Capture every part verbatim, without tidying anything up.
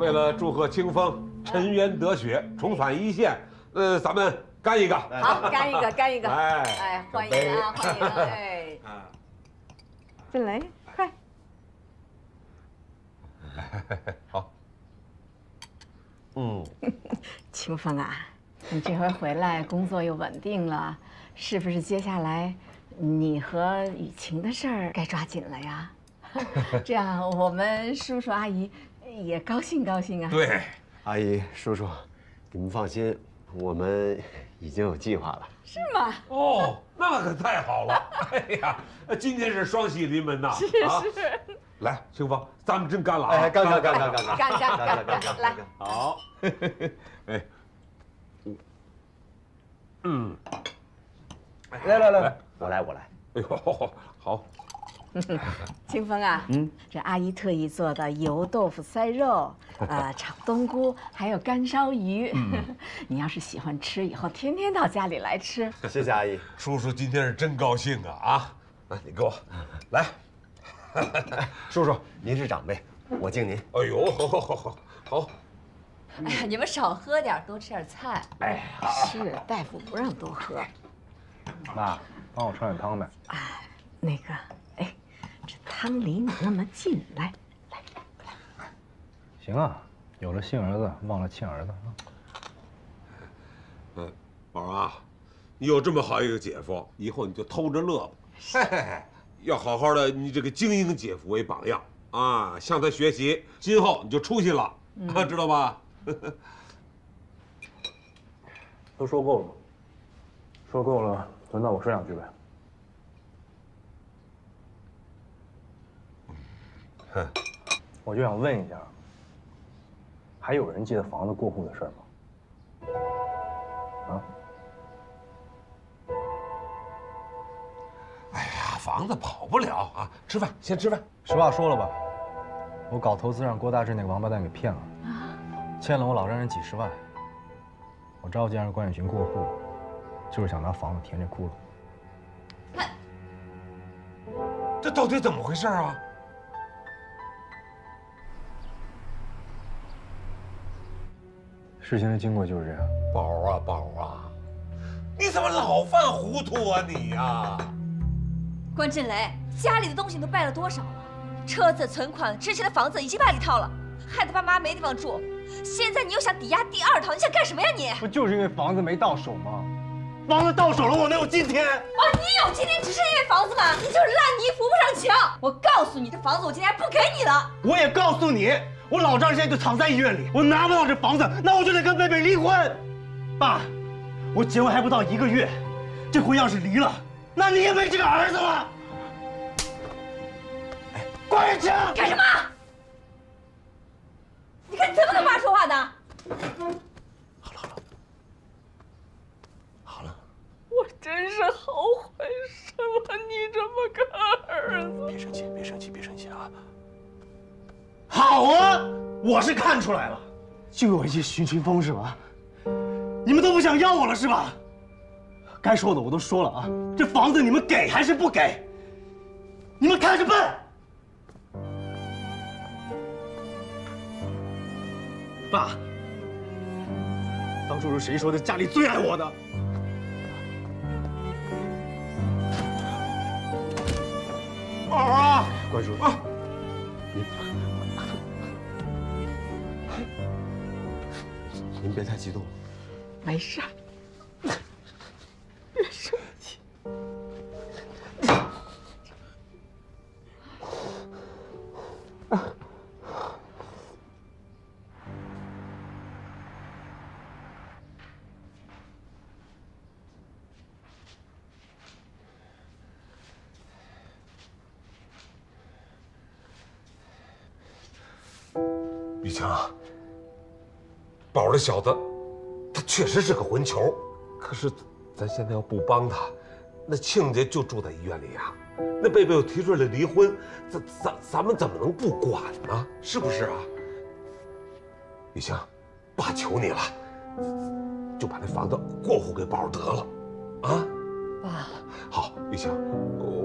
为了祝贺清风沉冤得雪，重返一线，呃，咱们干一个！好，干一个，干一个！哎哎，欢迎啊，欢迎！哎，再来，快！好。嗯，清风啊，你这回回来工作又稳定了，是不是接下来你和雨晴的事儿该抓紧了呀？ 这样，我们叔叔阿姨也高兴高兴啊！对，阿姨、叔叔，你们放心，我们已经有计划了。是吗？哦，那可太好了！哎呀，今天是双喜临门呐！是是。来，清风，咱们真干了！哎，干干干干干干干干干干！来，好。哎，嗯，来来来，我来我来。哎呦，好。 清风啊，嗯，这阿姨特意做的油豆腐塞肉，呃，炒冬菇，还有干烧鱼。你要是喜欢吃，以后天天到家里来吃。谢谢阿姨，叔叔今天是真高兴啊啊！来，你给我来，叔叔您是长辈，我敬您。哎呦，好好好好好。哎呀，你们少喝点，多吃点菜。哎，是大夫不让多喝。妈，帮我盛点汤呗。哎，那个。 汤离你那么近，来，来，来，行啊，有了亲儿子，忘了亲儿子啊。嗯，宝儿啊，你有这么好一个姐夫，以后你就偷着乐吧。嘿嘿嘿，要好好的，你这个精英姐夫为榜样啊，向他学习，今后你就出息了，嗯、知道吧？都说够了吗？说够了，轮到我说两句呗。 哼，我就想问一下，还有人记得房子过户的事吗？啊？哎呀，房子跑不了啊！吃饭，先吃饭。实话说了吧，我搞投资让郭大志那个王八蛋给骗了，欠了我老丈人几十万。我着急让关远群过户，就是想拿房子填这窟窿。那这到底怎么回事啊？ 事情的经过就是这样，宝儿啊，宝儿啊，你怎么老犯糊涂啊你呀！关震雷，家里的东西都败了多少了？车子、存款、之前的房子已经卖了一套了，害得爸妈没地方住。现在你又想抵押第二套，你想干什么呀你？不就是因为房子没到手吗？房子到手了，我能有今天？啊，你有今天只是因为房子吗？你就是烂泥扶不上墙！我告诉你，这房子我今天不给你了。我也告诉你。 我老丈人现在就躺在医院里，我拿不到这房子，那我就得跟贝贝离婚。爸，我结婚还不到一个月，这回要是离了，那你也没这个儿子了。哎，关远清，干什么？你看你怎么跟爸说话的？好了好了，好了。我真是后悔生了你这么个儿子。别生气，别生气，别生气啊！ 好啊，我是看出来了，就有一些徐群峰是吧？你们都不想要我了是吧？该说的我都说了啊，这房子你们给还是不给？你们看着办。爸，当初是谁说的家里最爱我的？ 宝儿啊，关叔啊，你。 您别太激动了，没事儿，别生气。雨晴啊。 宝儿这小子，他确实是个混球，可是咱现在要不帮他，那亲家就住在医院里啊。那贝贝又提出来离婚，咱咱咱们怎么能不管呢？是不是啊？雨晴，爸求你了，就把那房子过户给宝儿得了，啊？爸，好，雨晴，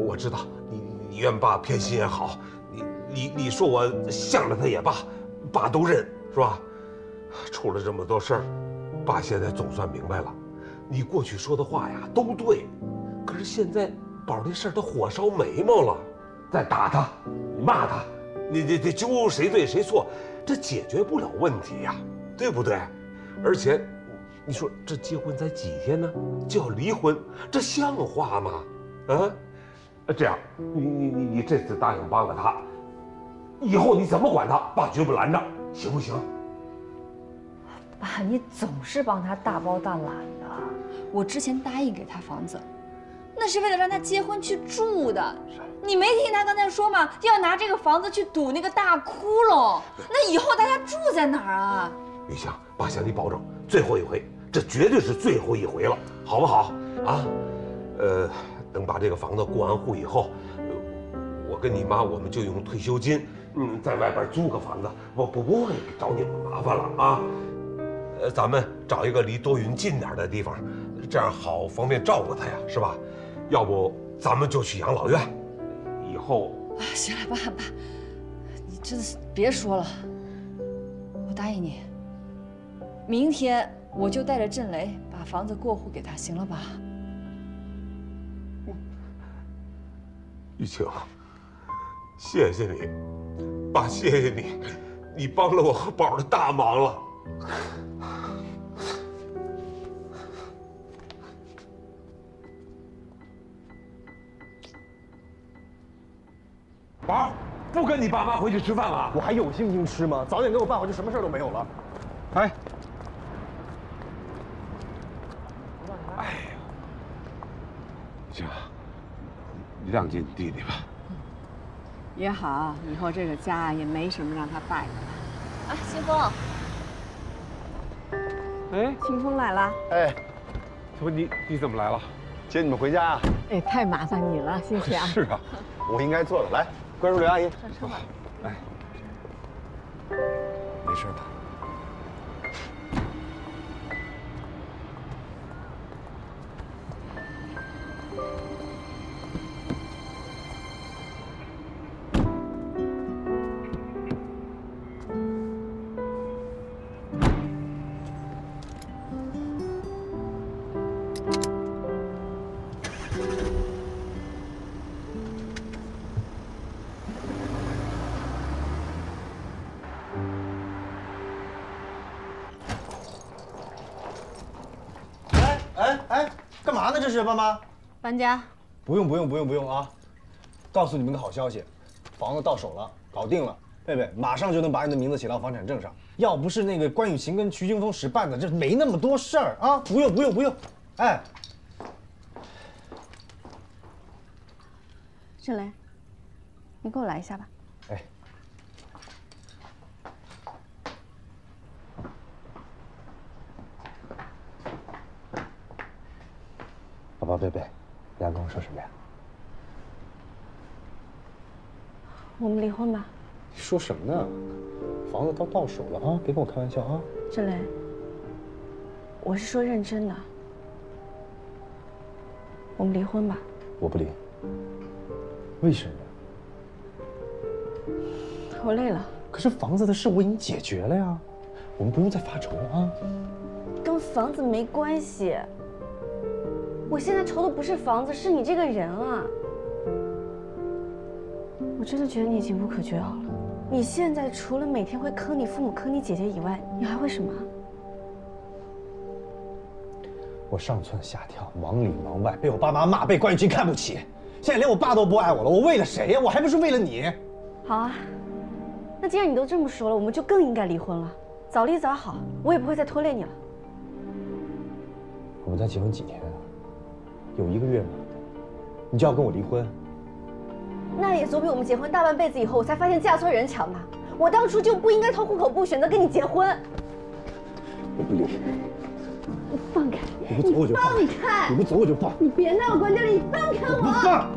我知道你你怨爸偏心也好，你你你说我向着他也罢，爸都认。是吧？出了这么多事儿，爸现在总算明白了，你过去说的话呀都对，可是现在宝这事儿他火烧眉毛了，再打他，你骂他，你你你揪谁对谁错，这解决不了问题呀，对不对？而且，你说这结婚才几天呢，就要离婚，这像话吗？啊？ 这样，你你你你这次答应帮了他，以后你怎么管他，爸绝不拦着，行不行？爸，你总是帮他大包大揽的。我之前答应给他房子，那是为了让他结婚去住的。你没听他刚才说吗？要拿这个房子去堵那个大窟窿，那以后大家住在哪儿啊？雨翔，爸向你保证，最后一回，这绝对是最后一回了，好不好？啊，呃。 等把这个房子过完户以后，我跟你妈我们就用退休金，嗯，在外边租个房子，我不不会找你们麻烦了啊。呃，咱们找一个离多云近点的地方，这样好方便照顾她呀，是吧？要不咱们就去养老院。以后啊，行了，爸爸，你真的别说了，我答应你，明天我就带着振雷把房子过户给他，行了吧？ 雨晴，谢谢你，爸，谢谢你，你帮了我和宝的大忙了。宝，不跟你爸妈回去吃饭了？我还有心情吃吗？早点跟我爸回去，什么事儿都没有了。哎，哎呀，雨晴。 让进弟弟吧，也好，以后这个家也没什么让他败的了。啊，清风，哎，清风来了。哎，怎么你你怎么来了？接你们回家啊？哎，太麻烦你了，谢谢啊。是啊，我应该做的。来，关淑玲阿姨，上车吧。来，没事吧？ 这是爸妈搬家，不用不用不用不用啊！告诉你们个好消息，房子到手了，搞定了。贝贝马上就能把你的名字写到房产证上。要不是那个关雨晴跟徐清风使绊子，这没那么多事儿啊！不用不用不用，哎，振雷，你给我来一下吧。哎，宝宝贝贝，你要跟我说什么呀？我们离婚吧。你说什么呢？房子都到手了啊，别跟我开玩笑啊！振雷，我是说认真的。我们离婚吧。我不离。为什么？我累了。可是房子的事我已经解决了呀，我们不用再发愁了啊。跟房子没关系。 我现在愁的不是房子，是你这个人啊！我真的觉得你已情不可绝好了。你现在除了每天会坑你父母、坑你姐姐以外，你还会什么？我上蹿下跳，忙里忙外，被我爸妈骂，被关雨晴看不起。现在连我爸都不爱我了，我为了谁呀？我还不是为了你。好啊，那既然你都这么说了，我们就更应该离婚了，早离早好，我也不会再拖累你了。我们才结婚几天啊？ 有一个月吗？你就要跟我离婚？那也总比我们结婚大半辈子以后，我才发现嫁错人强吧。我当初就不应该掏户口簿选择跟你结婚。我不离。你放开！你不走我就放开！你不走我就放！你别闹，关键是你放开我！放！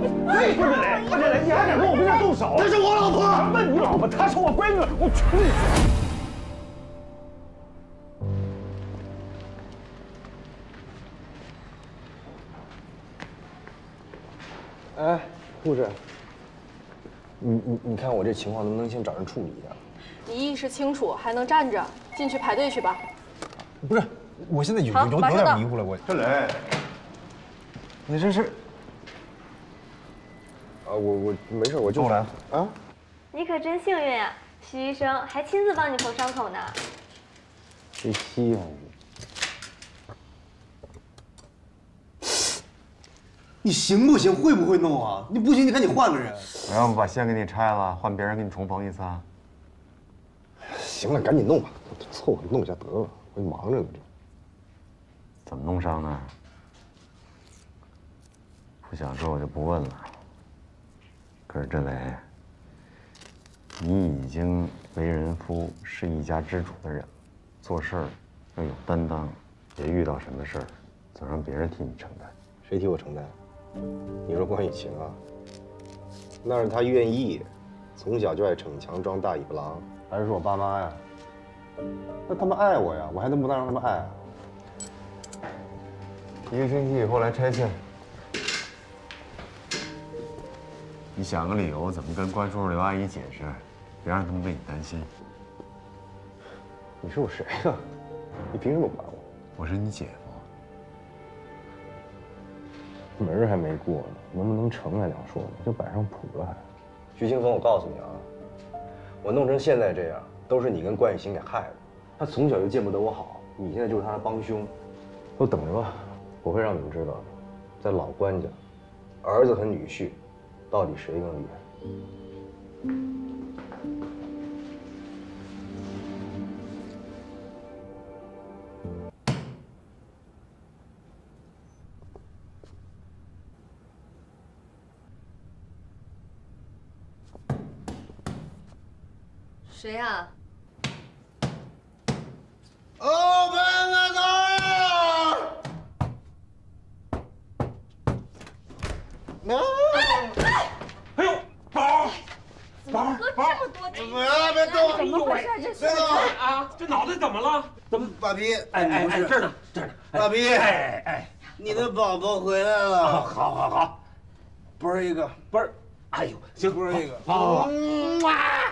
你放开！关振雷，关振雷，你还敢跟我们家动手？她是我老婆！什么你老婆？她是我闺女！我去你！ 哎，护士，你你你看我这情况能不能先找人处理一下？你意识清楚还能站着，进去排队去吧。不是，我现在有有有点迷糊了，我郑磊，你这是？啊，我我没事，我就来啊。你可真幸运呀、啊，徐医生还亲自帮你缝伤口呢。真稀罕你！你行不行？会不会弄啊？你不行，你赶紧换个人。我要不把线给你拆了，换别人给你重缝一次啊？ 行了，赶紧弄吧，凑合弄一下得了，我忙着呢这。怎么弄伤呢？不想说我就不问了。可是郑磊，你已经为人夫，是一家之主的人，做事儿要有担当，别遇到什么事儿，总让别人替你承担。谁替我承担？你说关雨晴啊？那是她愿意，从小就爱逞强装大尾巴狼。 还是我爸妈呀，那他们爱我呀，我还能不能让他们爱啊？一个星期以后来拆线，你想个理由怎么跟关叔叔、刘阿姨解释，别让他们为你担心。你是我谁呀？你凭什么管我？我是你姐夫。门儿还没过呢，能不能成还两说呢，就摆上谱了还。徐清风，我告诉你啊。 我弄成现在这样，都是你跟关雨晴给害的。他从小就见不得我好，你现在就是他的帮凶，都等着吧，我会让你们知道的。在老关家，儿子和女婿，到底谁更厉害？谁呀？哦，门个头！能！哎呦，宝儿，宝儿，宝儿，怎么了？别动！怎么回事？这别动啊！这脑袋怎么了？怎么？爸比，哎哎哎，这儿呢，这儿呢。爸比，哎哎，你的宝宝回来了。好，好，好。啵儿一个，啵儿。 哎呦，行，不是这个，好，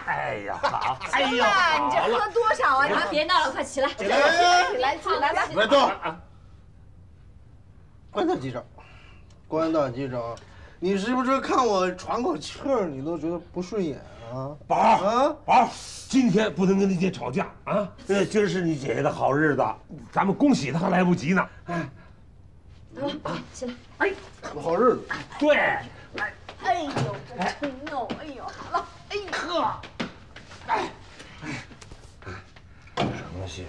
哎呀，好，哎呀，你这喝多少啊？你们别闹了，快起来，起来，起来，起来，来，别动，关大机长，关大机长，你是不是看我喘口气儿，你都觉得不顺眼啊？宝儿啊，宝儿，今天不能跟你姐吵架啊！这今儿是你姐姐的好日子，咱们恭喜她还来不及呢。哎，得了，起来，哎，好日子，对，来。 哎呦，这吹牛！哎呦，好了，哎呵，哎，什么戏？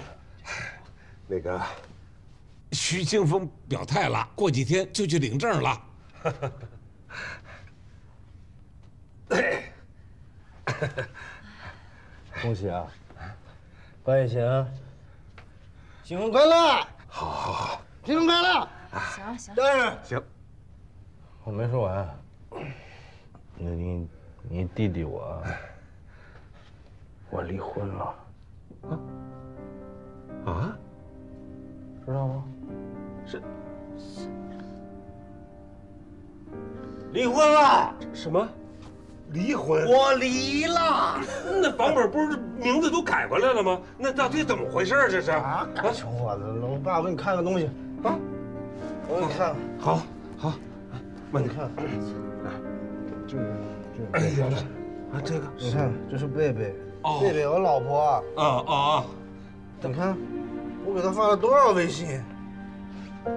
那个，徐清风表态了，过几天就去领证了。恭喜啊，关雨晴，新婚快乐！好，好，好，新婚快乐！行行，但是行，我没说完。 你你你弟弟我，我离婚了，啊啊，知道吗？是离婚了？什么？离婚？我离了。那房本不是名字都改过来了吗？那到底怎么回事？这是啊！敢求我的，我爸，我给你看个东西啊！我给你看看。好，好，妈，你看。 这个，这哎呀，啊，这个你看，这是贝贝，贝贝，我老婆啊啊啊！你看，我给她发了多少微信，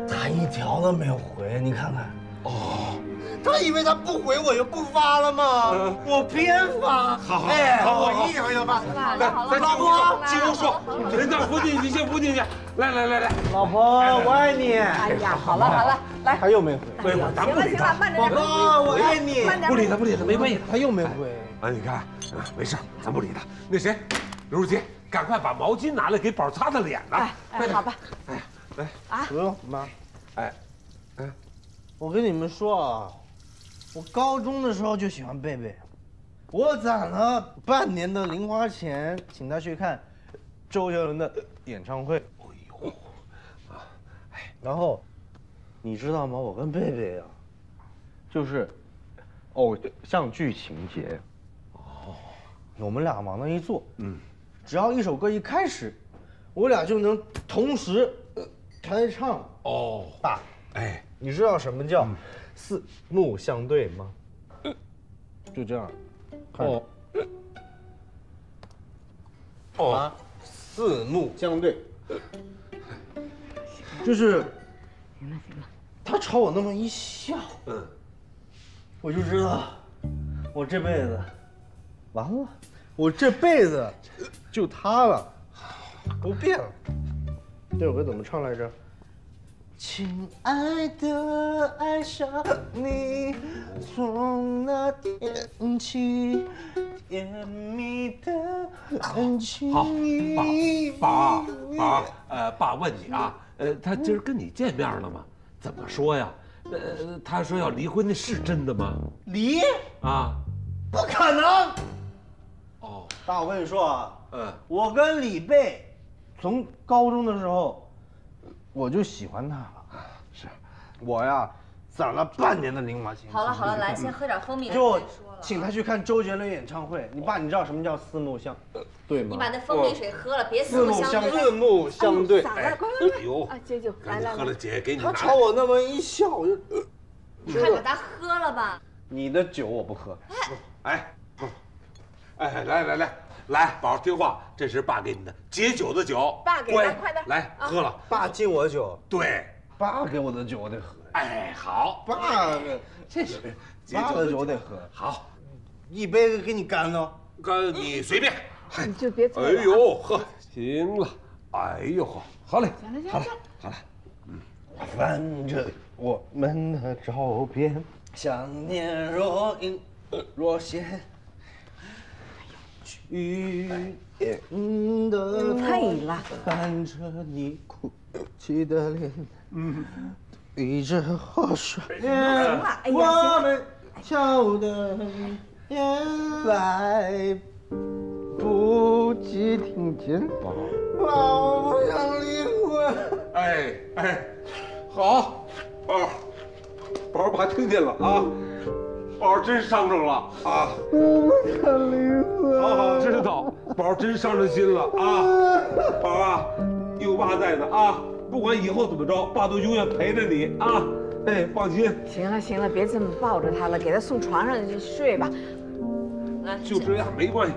她一条都没有回，你看看。哦，她以为她不回我就不发了吗？我别发，好好，我一条一条发。来，老婆，进屋说，人到扶进去，先扶进去。来来来来，老婆，我爱你。哎呀，好了好了。 来，他又没回。行了行了，慢点。老婆，我爱你。不理他，不理他，没关系。他又没回。啊，你看，没事，咱不理他。那谁，刘书记，赶快把毛巾拿来给宝擦擦脸呐。哎，好吧。哎，来。啊，不用，妈。哎，哎，我跟你们说啊，我高中的时候就喜欢贝贝，我攒了半年的零花钱，请他去看周杰伦的演唱会。哎呦，啊，哎，然后。 你知道吗？我跟贝贝啊，就是偶像剧情节。哦，我们俩往那一坐，嗯，只要一首歌一开始，我俩就能同时开唱。哦，爸，哎，你知道什么叫四目相对吗？就这样，看着。哦，啊，四目相对，就是。 行了行了，他朝我那么一笑，嗯，我就知道，我这辈子完了，我这辈子就他了，都变了。这首歌怎么唱来着？亲爱的，爱上你，从那天起，甜蜜的感情。好，爸，爸，爸，呃，爸问你啊。 呃，他今儿跟你见面了吗？怎么说呀？呃，他说要离婚，那是真的吗？离啊，不可能。哦，爸，我跟你说啊，嗯，我跟李贝，从高中的时候，我就喜欢他了。是，我呀，攒了半年的零花钱。好了好了，来，先喝点蜂蜜。就请他去看周杰伦演唱会。你爸，你知道什么叫四目相对吗？你把那蜂蜜水喝了，别四目相对。四目相对。 哎呦！啊，姐姐，来来，喝了，姐给你拿。他朝我那么一笑，我就……看着他喝了吧。你的酒我不喝。哎，哎，来来来来，宝儿听话，这是爸给你的解酒的酒。爸给的，快点来喝了。爸敬我酒。对，爸给我的酒我得喝。哎，好，爸，这是解酒的酒我得喝。好，一杯给你干了，干你随便。你就别走了。哎呦，喝行了。 哎呦，好嘞，行了行了好了，嗯，翻着我们的照片，想念若隐若现，去年的我伴着你哭泣的脸，嗯，对着河水，我们笑的眼来不及听见。 爸，我不想离婚。哎哎，好，宝儿，宝儿爸听见了啊，宝儿真伤着了啊。我不想离婚。好好知道，宝儿真伤着心了啊。宝儿啊，有爸在呢啊，不管以后怎么着，爸都永远陪着你啊。哎，放心。行了行了，别这么抱着他了，给他送床上去睡吧。来，就这样没关系。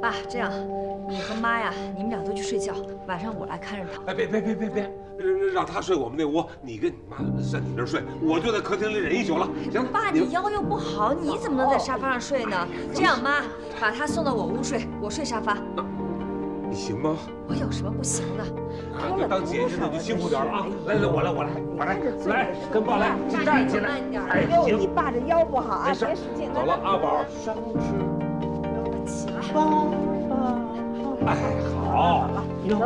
爸，这样。 你和妈呀，你们俩都去睡觉，晚上我来看着他。哎，别别别别别，让他睡我们那屋，你跟你妈上你那儿睡，我就在客厅里忍一宿了。行，爸，你腰又不好，你怎么能在沙发上睡呢？这样，妈把他送到我屋睡，我睡沙发。你行吗？我有什么不行的？当姐姐的就辛苦点了啊！来来，我来我来我来来，跟爸来站起来。慢点，哎呦，你爸这腰不好啊，别使劲。好了，阿宝，起来。 哎，好，行了，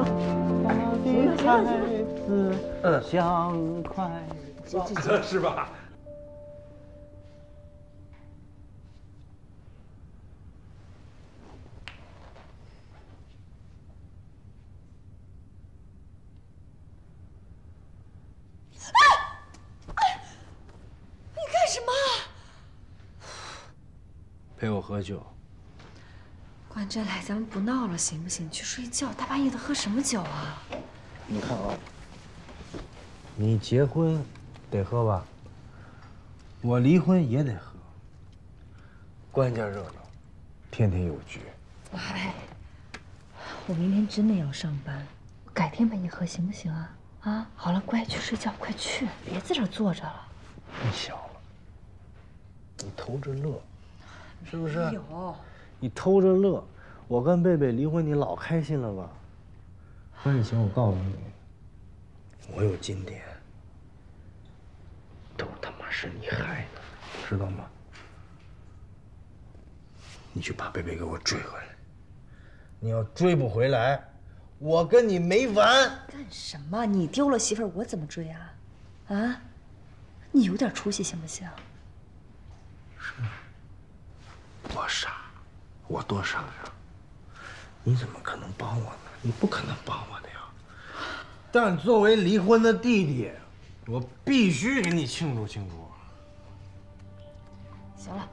行了，行了，嗯，快乐，是吧？哎，哎，你干什么？陪我喝酒。 管真来，咱们不闹了，行不行？去睡觉，大半夜的喝什么酒啊？你看啊，你结婚得喝吧，我离婚也得喝。关家热闹，天天有局。哎，我明天真的要上班，我改天陪你喝行不行啊？啊，好了，乖，去睡觉，快去，别在这坐着了。你小了，你偷着乐，是不是？有。 你偷着乐，我跟贝贝离婚，你老开心了吧？万行，我告诉你，我有今天，都他妈是你害的，知道吗？你去把贝贝给我追回来，你要追不回来，我跟你没完！干什么？你丢了媳妇儿，我怎么追啊？啊？你有点出息行不行？是，我傻。 我多傻呀！你怎么可能帮我呢？你不可能帮我的呀！但作为离婚的弟弟，我必须给你庆祝庆祝。行了，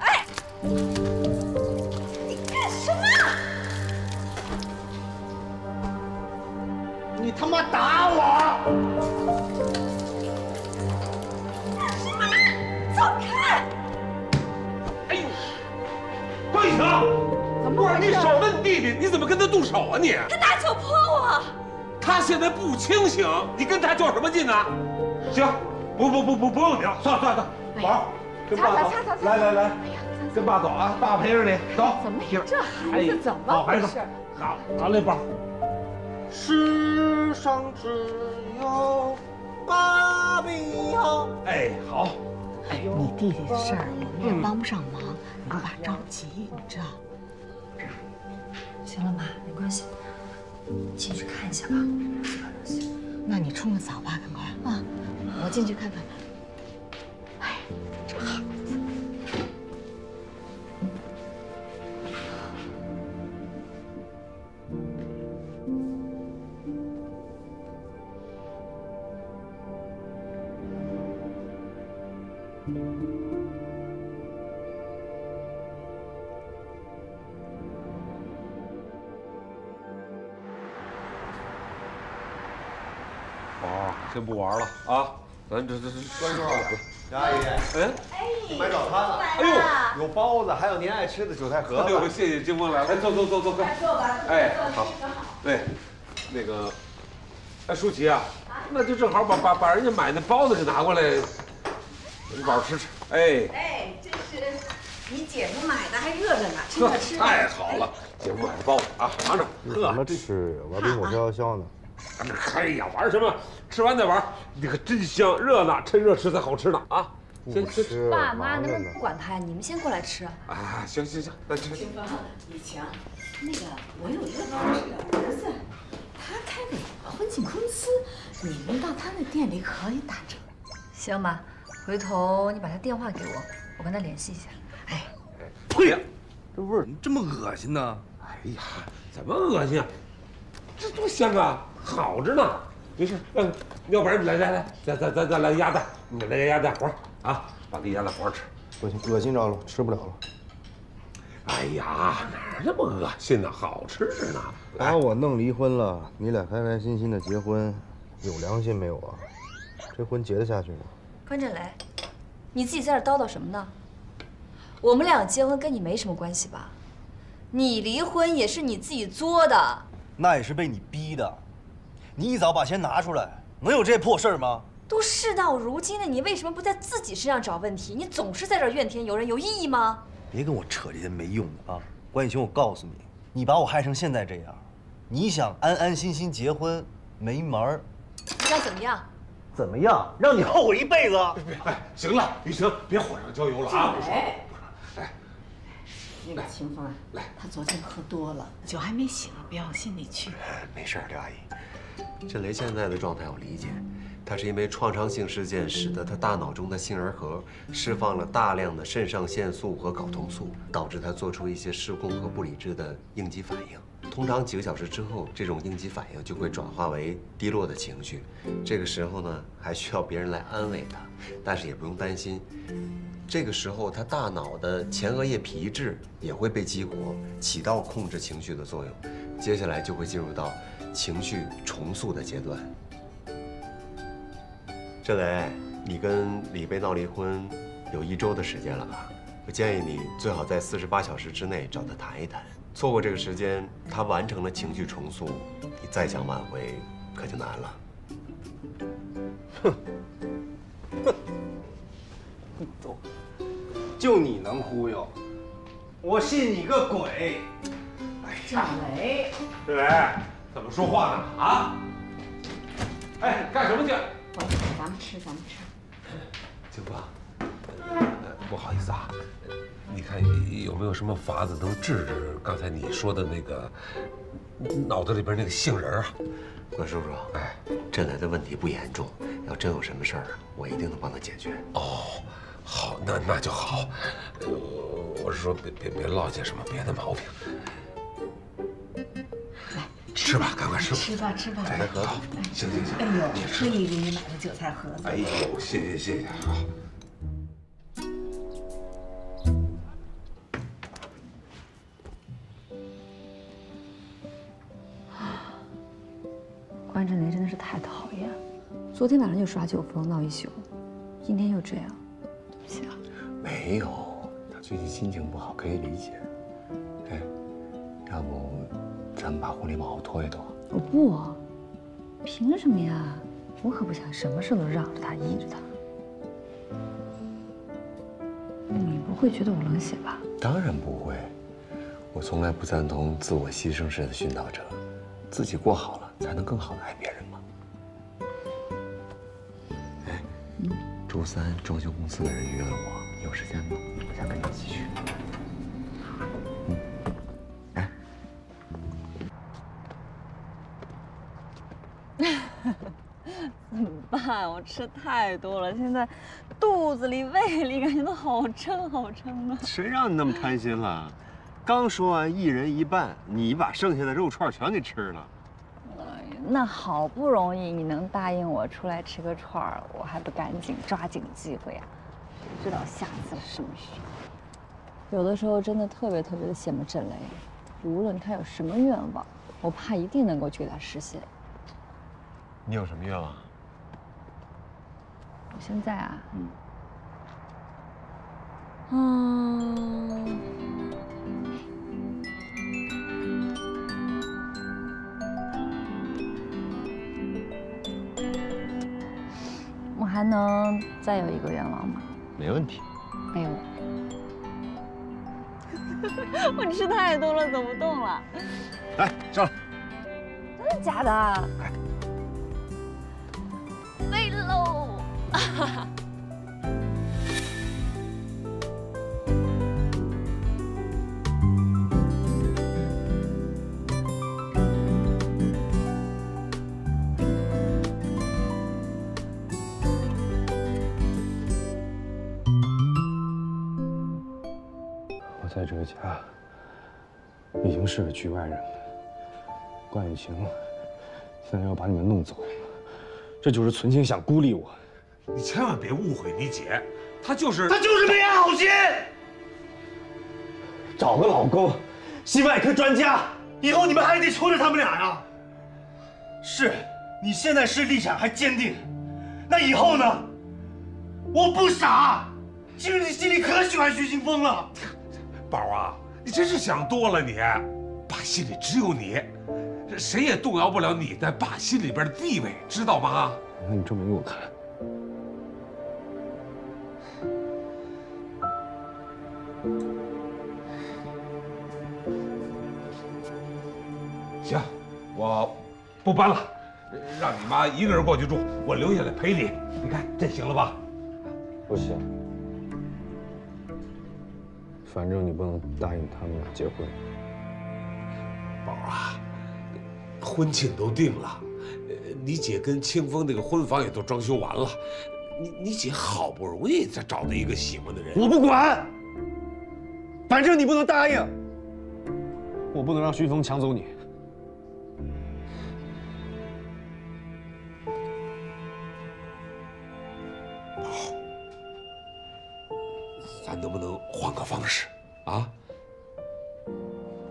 哎，你干什么？你他妈打我！妈妈，走开！哎呦，桂婷，怎么回事？你少问弟弟，你怎么跟他动手啊你？他大脚泼我。他现在不清醒，你跟他较什么劲呢？行，不不不不不用你了，算了算了，宝儿，跟爸走，来来来，跟爸走啊，爸陪着你走。怎么这孩子怎么？好孩子，拿拿来包。 世上只有芭比好。哎，好。哎，你弟弟的事儿我们也帮不上忙，你爸着急，你知道。行了，妈，没关系，进去看一下吧。那你冲个澡吧，赶快啊！我进去看看吧。哎，这孩子。 先不玩了啊，咱这这这关上了。阿姨，哎，你买早餐了？哎呦，有包子，还有您爱吃的韭菜盒子。哎呦，谢谢金凤来了。哎，坐坐坐坐坐。哎，好。对，那个，哎，舒淇啊，那就正好把把把人家买的包子给拿过来，你饱吃吃。哎哎，这是你姐夫买的，还热着呢，趁热吃。太好了，姐夫买的包子啊，尝尝。怎么这是玩冰火消消消呢？ 哎呀，玩什么？吃完再玩，你可真香！热闹，趁热吃才好吃呢啊！先吃。爸妈能不能不管他呀？你们先过来吃。啊，行行行，那吃。清芳，雨晴，那个我有一个同事的儿子，他开美国婚庆公司，你们到他那店里可以打折。行，妈，回头你把他电话给我，我跟他联系一下。哎，呸！这味儿这么恶心呢？哎呀，怎么恶心啊？这多香啊！ 好着呢，没事。嗯，要不然来来来，咱咱咱咱来鸭蛋，你来个鸭蛋黄啊，把这鸭蛋黄吃。恶心恶心着了，吃不了了。哎呀，哪那么恶心呢？好吃着呢。把我弄离婚了，你俩开开心心的结婚，有良心没有啊？这婚结得下去吗？关震雷，你自己在这叨叨什么呢？我们俩结婚跟你没什么关系吧？你离婚也是你自己作的，那也是被你逼的。 你一早把钱拿出来，能有这破事儿吗？都事到如今了，你为什么不在自己身上找问题？你总是在这怨天尤人，有意义吗？别跟我扯这些没用的啊！关雨晴，我告诉你，你把我害成现在这样，你想安安心心结婚没门儿。你想怎么样？怎么样？让你后悔一辈子？哎，行了，雨晴，别火上浇油了啊！哎，哎，那个秦风，来，他昨天喝多了，酒还没醒，别往心里去。没事，刘阿姨。 震雷现在的状态我理解，他是因为创伤性事件使得他大脑中的杏仁核释放了大量的肾上腺素和睾酮素，导致他做出一些失控和不理智的应激反应。通常几个小时之后，这种应激反应就会转化为低落的情绪。这个时候呢，还需要别人来安慰他，但是也不用担心。这个时候，他大脑的前额叶皮质也会被激活，起到控制情绪的作用。接下来就会进入到 情绪重塑的阶段，震雷，你跟李贝闹离婚有一周的时间了吧？我建议你最好在四十八小时之内找他谈一谈。错过这个时间，他完成了情绪重塑，你再想挽回可就难了。哼，哼，走，就你能忽悠，我信你个鬼！震雷，震雷。 怎么说话呢？啊！哎，干什么去？咱们吃，咱们吃。警官，不好意思啊，你看有没有什么法子能治治刚才你说的那个脑子里边那个杏仁啊？关叔叔，哎，震雷的问题不严重，要真有什么事儿，我一定能帮他解决。哦，好，那那就好。我是说，别别别落下什么别的毛病。 吃吧，赶快吃吧！吃吧，吃吧！韭菜盒子，行行行。哎呦，你特意给你买的韭菜盒子。哎呦，谢谢谢谢，好。万振雷真的是太讨厌，昨天晚上就耍酒疯闹一宿，今天又这样，对不起啊。没有，他最近心情不好，可以理解。哎，要不咱们把婚礼往后拖一拖？我不，凭什么呀？我可不想什么事都让着他，依着他。你不会觉得我冷血吧？当然不会，我从来不赞同自我牺牲式的殉道者，自己过好了才能更好的爱别人嘛。哎，周三装修公司的人约了我，你有时间吗？我想跟你一起去。嗯，哎，怎么办？我吃太多了，现在肚子里、胃里感觉都好撑好撑啊！谁让你那么贪心了？刚说完一人一半，你把剩下的肉串全给吃了。那好不容易你能答应我出来吃个串儿，我还不赶紧抓紧机会啊！不知道下次是什么时候。有的时候真的特别特别的羡慕振雷，无论他有什么愿望，我怕一定能够去给他实现。你有什么愿望？我现在啊，嗯，嗯。 我还能再有一个愿望吗？没问题。没有。我吃太多了，走不动了。来，上来。真的假的？快。累喽。在这个家已经是个局外人了，关雨晴现在要把你们弄走，这就是存心想孤立我。你千万别误会你姐，她就是她就是没安好心。找个老公，心外科专家，以后你们还得求着他们俩呀。是，你现在是立场还坚定，那以后呢？我不傻，其实你心里可喜欢徐新峰了。 宝啊，你真是想多了你！爸心里只有你，谁也动摇不了你在爸心里边的地位，知道吗？那你证明给我看。行，我不搬了，让你妈一个人过去住，我留下来陪你。你看这行了吧？不行。 反正你不能答应他们俩结婚，宝啊，婚庆都定了，你姐跟清风那个婚房也都装修完了，你你姐好不容易才找到一个喜欢的人，我不管，反正你不能答应，我不能让徐峰抢走你。宝，咱能不能？ 换个方式，啊！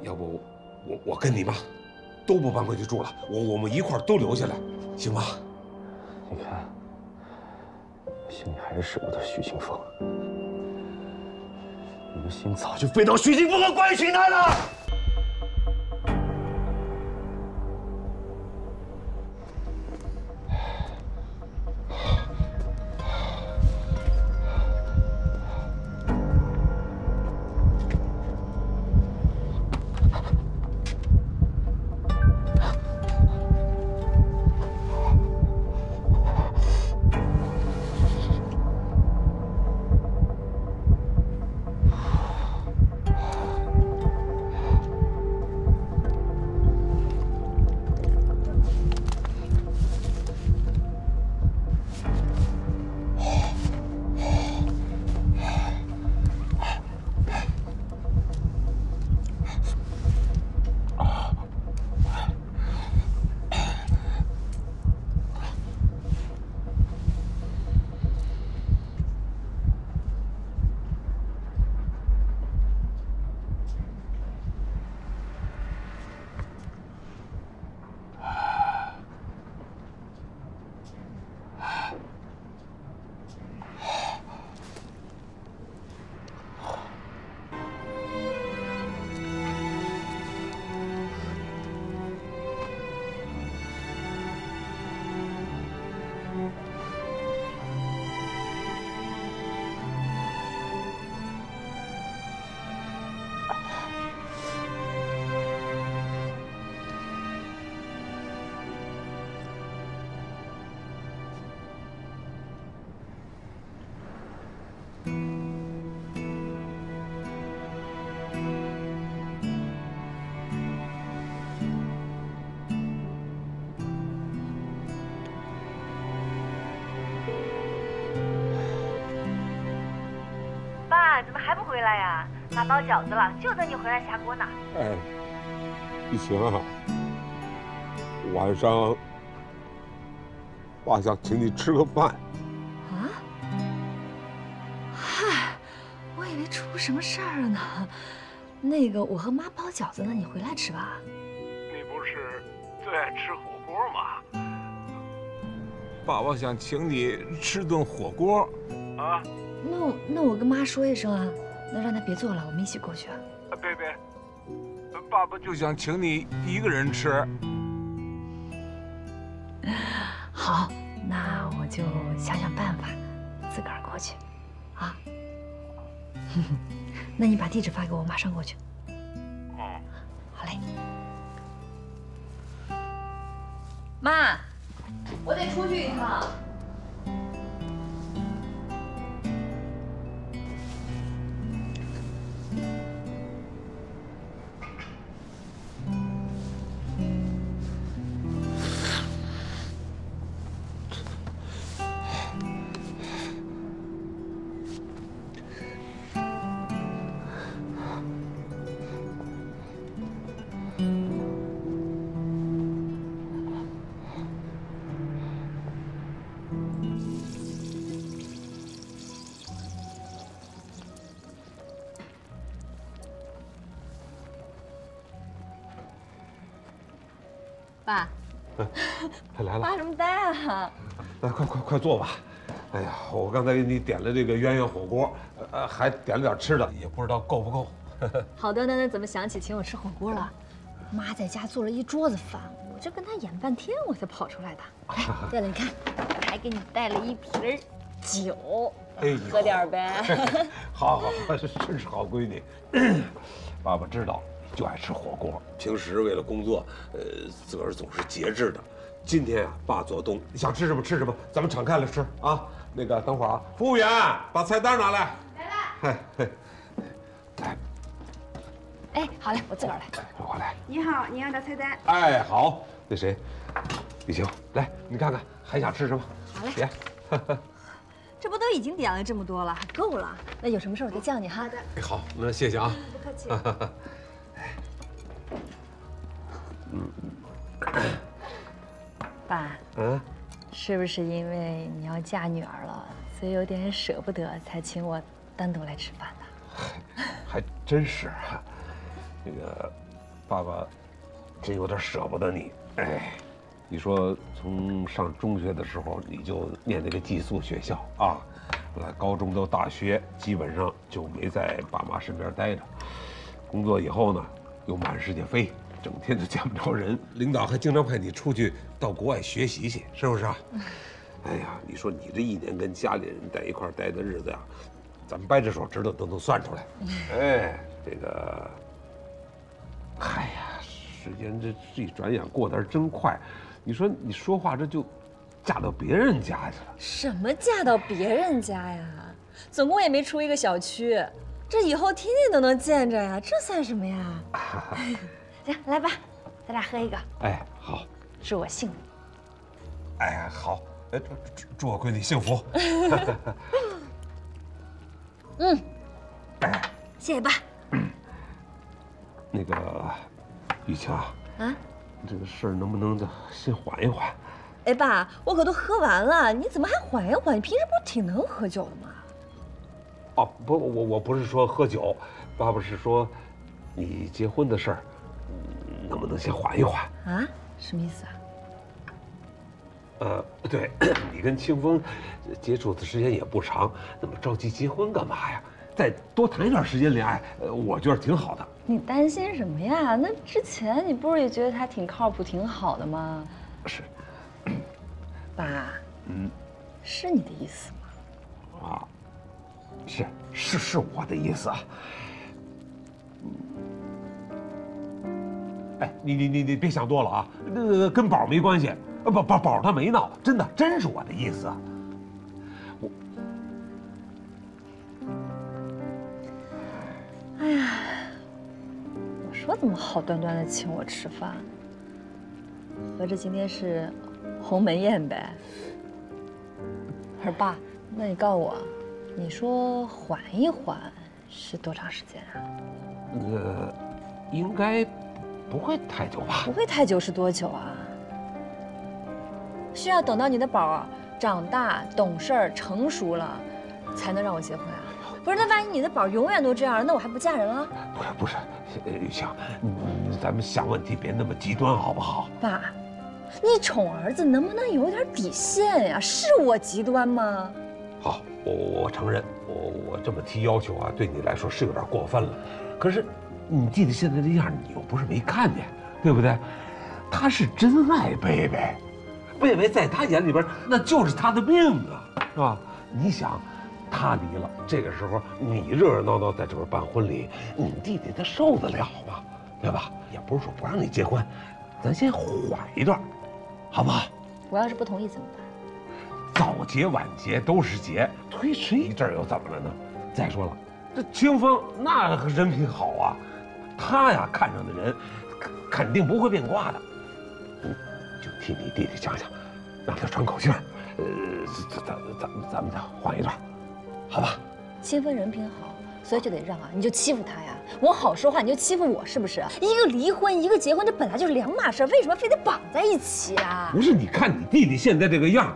要不我我跟你妈都不搬回去住了，我我们一块儿都留下来，行吗？你看，我心里还是舍不得徐清风，你的心早就飞到徐清风和关雨晴那了。还不回来呀？妈包饺子了，就等你回来下锅呢。哎，一晴啊，晚上爸想请你吃个饭。啊？嗨，我以为出什么事儿了呢。那个，我和妈包饺子呢，你回来吃吧。你不是最爱吃火锅吗？爸爸想请你吃顿火锅。啊？ 那我那我跟妈说一声啊，那让她别做了，我们一起过去啊。啊，别别，爸爸就想请你一个人吃。好，那我就想想办法，自个儿过去，啊。那你把地址发给我，马上过去。嗯，好嘞。妈，我得出去一趟。 爸，来了！发什么呆啊？来，快快快坐吧！哎呀，我刚才给你点了这个鸳鸯火锅，呃，还点了点吃的，也不知道够不够。好的，那那怎么想起请我吃火锅了？妈在家做了一桌子饭，我就跟她演半天，我才跑出来的。哎，对了，你看，还给你带了一瓶酒，哎，喝点呗。好好好，真是好闺女。爸爸知道。 就爱吃火锅，平时为了工作，呃，自个儿总是节制的。今天啊，爸做东，想吃什么吃什么，咱们敞开了吃啊。那个，等会儿啊，服务员，把菜单拿来。来了。哎，来。哎，好嘞，我自个儿来。我来。您好，您要的菜单。哎，好。那谁，李晴，来，你看看还想吃什么？好嘞。别。这不都已经点了这么多了，还够了。那有什么事我再叫你哈。好的。哎，好，那谢谢啊。不客气。 嗯，爸，嗯，是不是因为你要嫁女儿了，所以有点舍不得，才请我单独来吃饭的？还真是啊，那个爸爸真有点舍不得你。哎，你说从上中学的时候你就念那个寄宿学校啊，那高中到大学基本上就没在爸妈身边待着，工作以后呢又满世界飞。 整天都见不着人，领导还经常派你出去到国外学习去，是不是啊？哎呀，你说你这一年跟家里人在一块待的日子呀、啊，咱们掰着手指头都能算出来。哎，这个，哎呀，时间这这一转眼过得是真快。你说你说话这就嫁到别人家去了？什么嫁到别人家呀？总共也没出一个小区，这以后天天都能见着呀，这算什么呀？行，来吧，咱俩喝一个。哎，好，祝我幸福。哎，好，哎，祝祝我闺女幸福。嗯，哎，谢谢爸。那个，雨晴啊，啊，这个事儿能不能先缓一缓？哎，爸，我可都喝完了，你怎么还缓一缓？你平时不是挺能喝酒的吗？哦，不，我我不是说喝酒，爸爸是说你结婚的事儿。 能不能先缓一缓啊？什么意思啊？呃，对你跟清风接触的时间也不长，那么着急结婚干嘛呀？再多谈一段时间恋爱，呃，我觉得挺好的。你担心什么呀？那之前你不是也觉得他挺靠谱、挺好的吗？是，爸，嗯，是你的意思吗？啊，是是是我的意思啊。 哎，你你你你别想多了啊，那跟宝没关系，宝宝宝他没闹，真的，真是我的意思。我，哎呀，我说怎么好端端的请我吃饭，合着今天是鸿门宴呗？不是爸，那你告诉我，你说缓一缓，是多长时间啊？呃，应该不会太久吧？不会太久是多久啊？需要等到你的宝儿长大、懂事儿、成熟了，才能让我结婚啊？不是，那万一你的宝儿永远都这样，那我还不嫁人了？不是不是，玉香，咱们想问题别那么极端，好不好？爸，你宠儿子能不能有点底线呀？是我极端吗？好，我我承认，我我这么提要求啊，对你来说是有点过分了。可是，你弟弟现在这样，你又不是没看见，对不对？他是真爱贝贝，贝贝在他眼里边那就是他的命啊，是吧？你想，他离了，这个时候你热热闹闹在这边办婚礼，你弟弟他受得了吗？对吧？也不是说不让你结婚，咱先缓一段，好不好？我要是不同意怎么办？早结晚结都是结，推迟一阵又怎么了呢？再说了，这清风那人品好啊，他呀看上的人，肯定不会变卦的。就替你弟弟想想，让他喘口气儿。呃，咱咱咱们再缓一段，好吧？清风人品好，所以就得让啊，你就欺负他呀。我好说话，你就欺负我，是不是？一个离婚，一个结婚，这本来就是两码事，为什么非得绑在一起啊？不是，你看你弟弟现在这个样。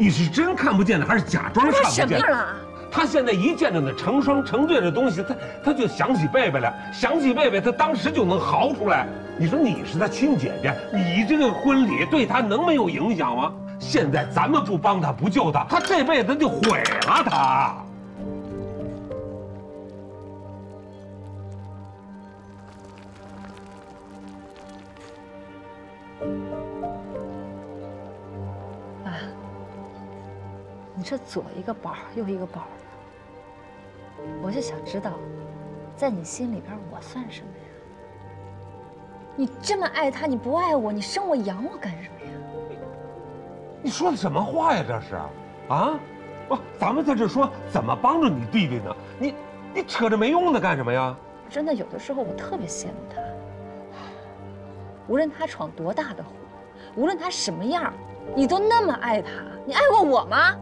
你是真看不见的，还是假装看不见？他什么样了？他现在一见着那成双成对的东西，他他就想起贝贝来，想起贝贝，他当时就能嚎出来。你说你是他亲姐姐，你这个婚礼对他能没有影响吗？现在咱们不帮他，不救他，他这辈子就毁了他。你这左一个宝，右一个宝，我就想知道，在你心里边我算什么呀？你这么爱他，你不爱我，你生我养我干什么呀？你说的什么话呀？这是，啊，不，咱们在这说怎么帮助你弟弟呢？你你扯着没用的干什么呀？真的，有的时候我特别羡慕他，无论他闯多大的祸，无论他什么样，你都那么爱他，你爱过我吗？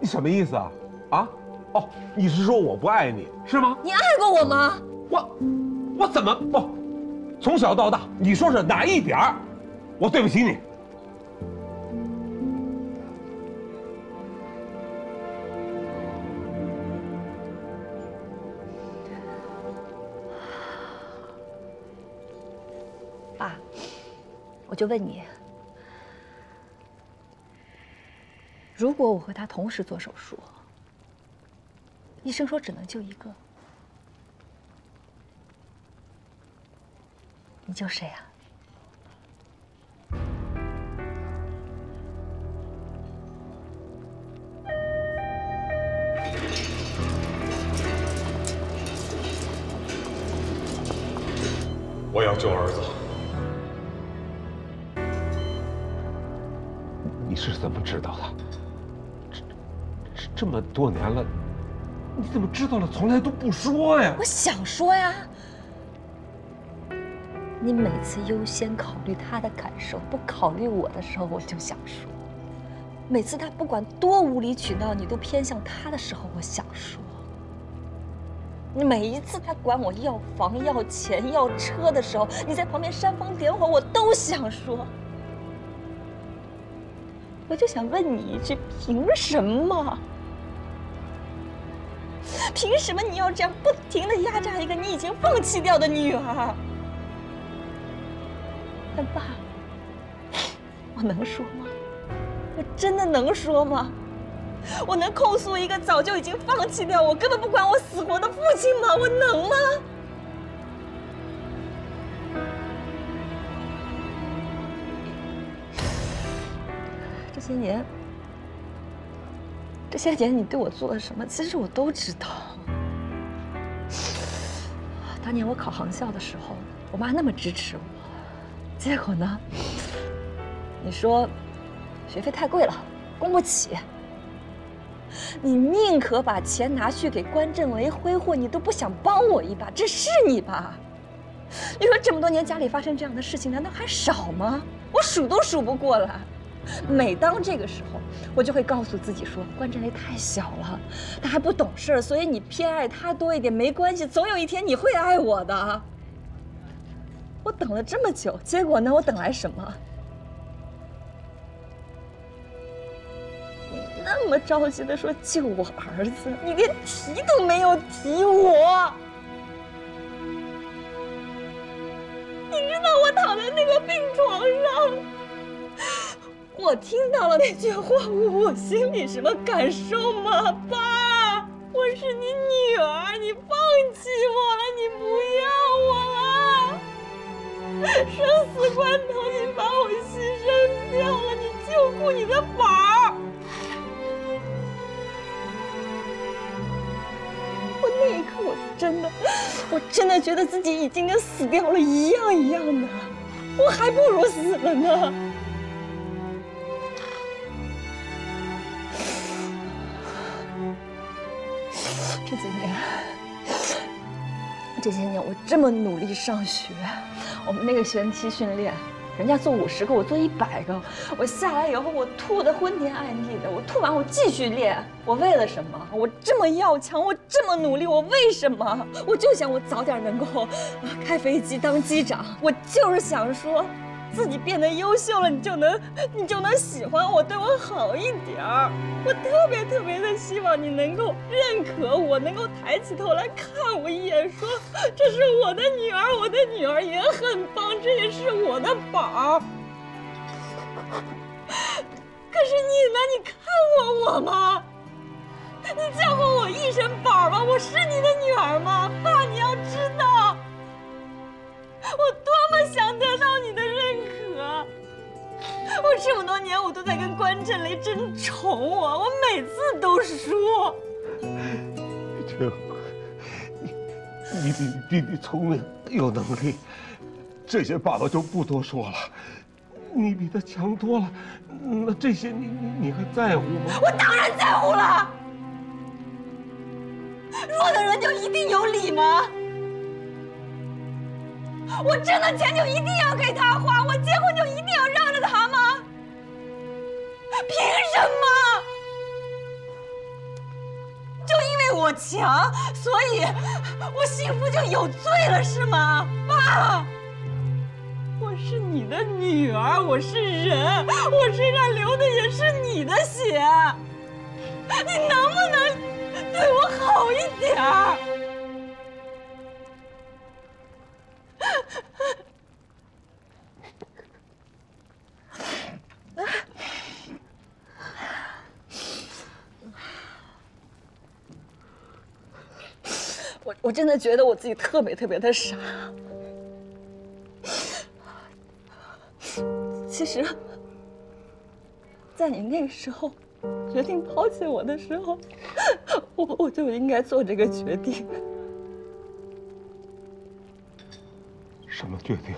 你什么意思啊？啊？哦，你是说我不爱你是吗？你爱过我吗？我，我怎么不、哦？从小到大，你说是哪一点儿，我对不起你？爸，我就问你。如果我和他同时做手术，医生说只能救一个，你救谁啊？我要救儿子。你是怎么知道的？这么多年了，你怎么知道了？从来都不说呀！我想说呀，你每次优先考虑他的感受，不考虑我的时候，我就想说；每次他不管多无理取闹，你都偏向他的时候，我想说；你每一次他管我要房、要钱、要车的时候，你在旁边煽风点火，我都想说。我就想问你一句：凭什么？凭什么你要这样不停地压榨一个你已经放弃掉的女儿？但爸，我能说吗？我真的能说吗？我能控诉一个早就已经放弃掉我、根本不管我死活的父亲吗？我能吗？这些年。这些年你对我做了什么？其实我都知道。当年我考航校的时候，我妈那么支持我，结果呢，你说学费太贵了，供不起，你宁可把钱拿去给关震雷挥霍，你都不想帮我一把，这是你吧？你说这么多年家里发生这样的事情，难道还少吗？我数都数不过了。每当这个时候，我就会告诉自己说，关震雷太小了，他还不懂事，所以你偏爱他多一点没关系，总有一天你会爱我的。我等了这么久，结果呢？我等来什么？你那么着急的说救我儿子，你连提都没有提我。 你知道我躺在那个病床上，我听到了那句话，我心里什么感受吗？爸，我是你女儿，你放弃我了，你不要我了，生死关头你把我牺牲掉了，你就顾你的法儿。我那一刻，我真的，我真的觉得自己已经跟死掉了一样一样的，我还不如死了呢。这几年，这些年我这么努力上学，我们那个学期训练，人家做五十个，我做一百个，我下来以后我吐得昏天暗地的，我吐完我继续练。 我为了什么？我这么要强，我这么努力，我为什么？我就想我早点能够开飞机当机长，我就是想说，自己变得优秀了，你就能，你就能喜欢我，对我好一点儿。我特别特别的希望你能够认可我，能够抬起头来看我一眼，说这是我的女儿，我的女儿也很棒，这也是我的宝。可是你呢？你看过我吗？ 你叫过我一声宝吗？我是你的女儿吗？爸，你要知道，我多么想得到你的认可。我这么多年，我都在跟关震雷争宠我，我每次都输。这，你你你你聪明有能力，这些爸爸就不多说了。你比他强多了，那这些你你还在乎吗？我当然在乎了。 弱的人就一定有理吗？我挣的钱就一定要给他花，我结婚就一定要让着他吗？凭什么？就因为我强，所以我幸福就有罪了是吗？爸，我是你的女儿，我是人，我身上流的也是你的血，你能不能？ 对我好一点儿，我我真的觉得我自己特别特别的傻。其实，在你那个时候。 决定抛弃我的时候，我我就应该做这个决定。什么决定？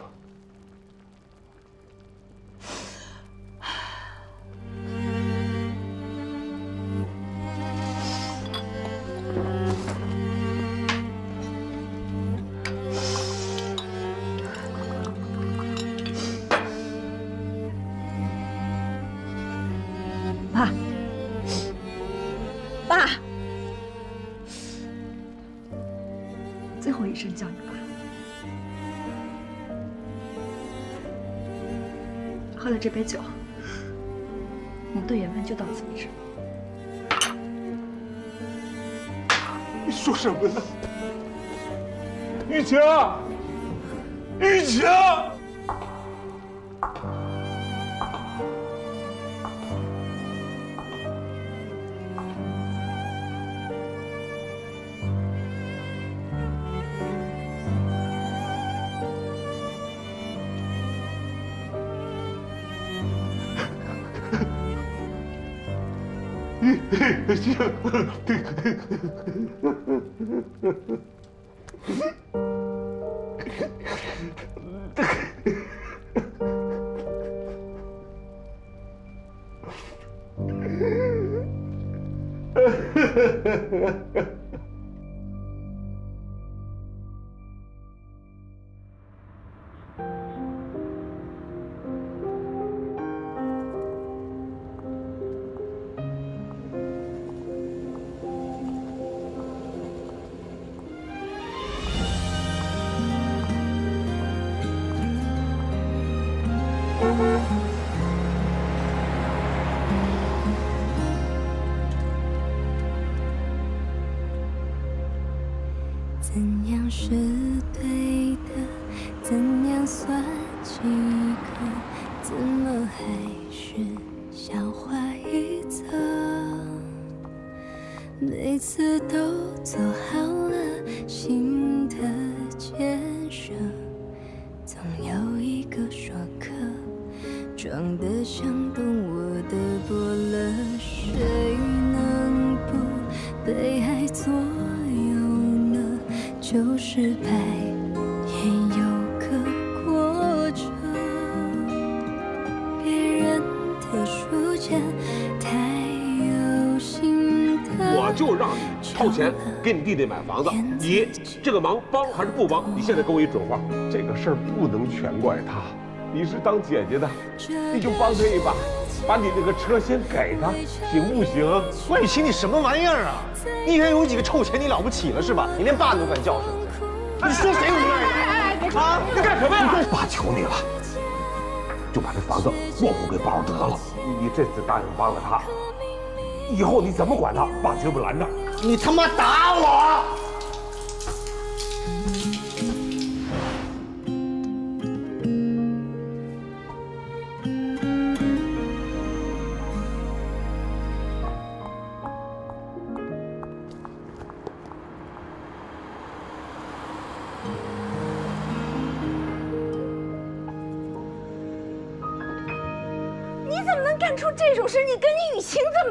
妈。 爸，最后一声叫你爸。喝了这杯酒，我们的缘分就到此为止。你说什么呢？雨晴，雨晴。 这。怎样是对的？怎样算及格？怎么还是想换一侧？每次都走好了，新的建设，总有一个说客，装得像懂我的伯乐。谁能不被爱左右呢？就是白。 我就让你掏钱给你弟弟买房子，你这个忙帮还是不帮？你现在给我一准话，这个事儿不能全怪他。你是当姐姐的，你就帮他一把，把你那个车先给他，行不行？我请你什么玩意儿啊？你一天有几个臭钱，你了不起了是吧？你连爸都敢叫上，你说谁无赖呀？啊，你干什么呀？爸求你了。 就把这房子过户给爸得了。你这次答应帮了他，以后你怎么管他，爸绝不拦着。你他妈打我！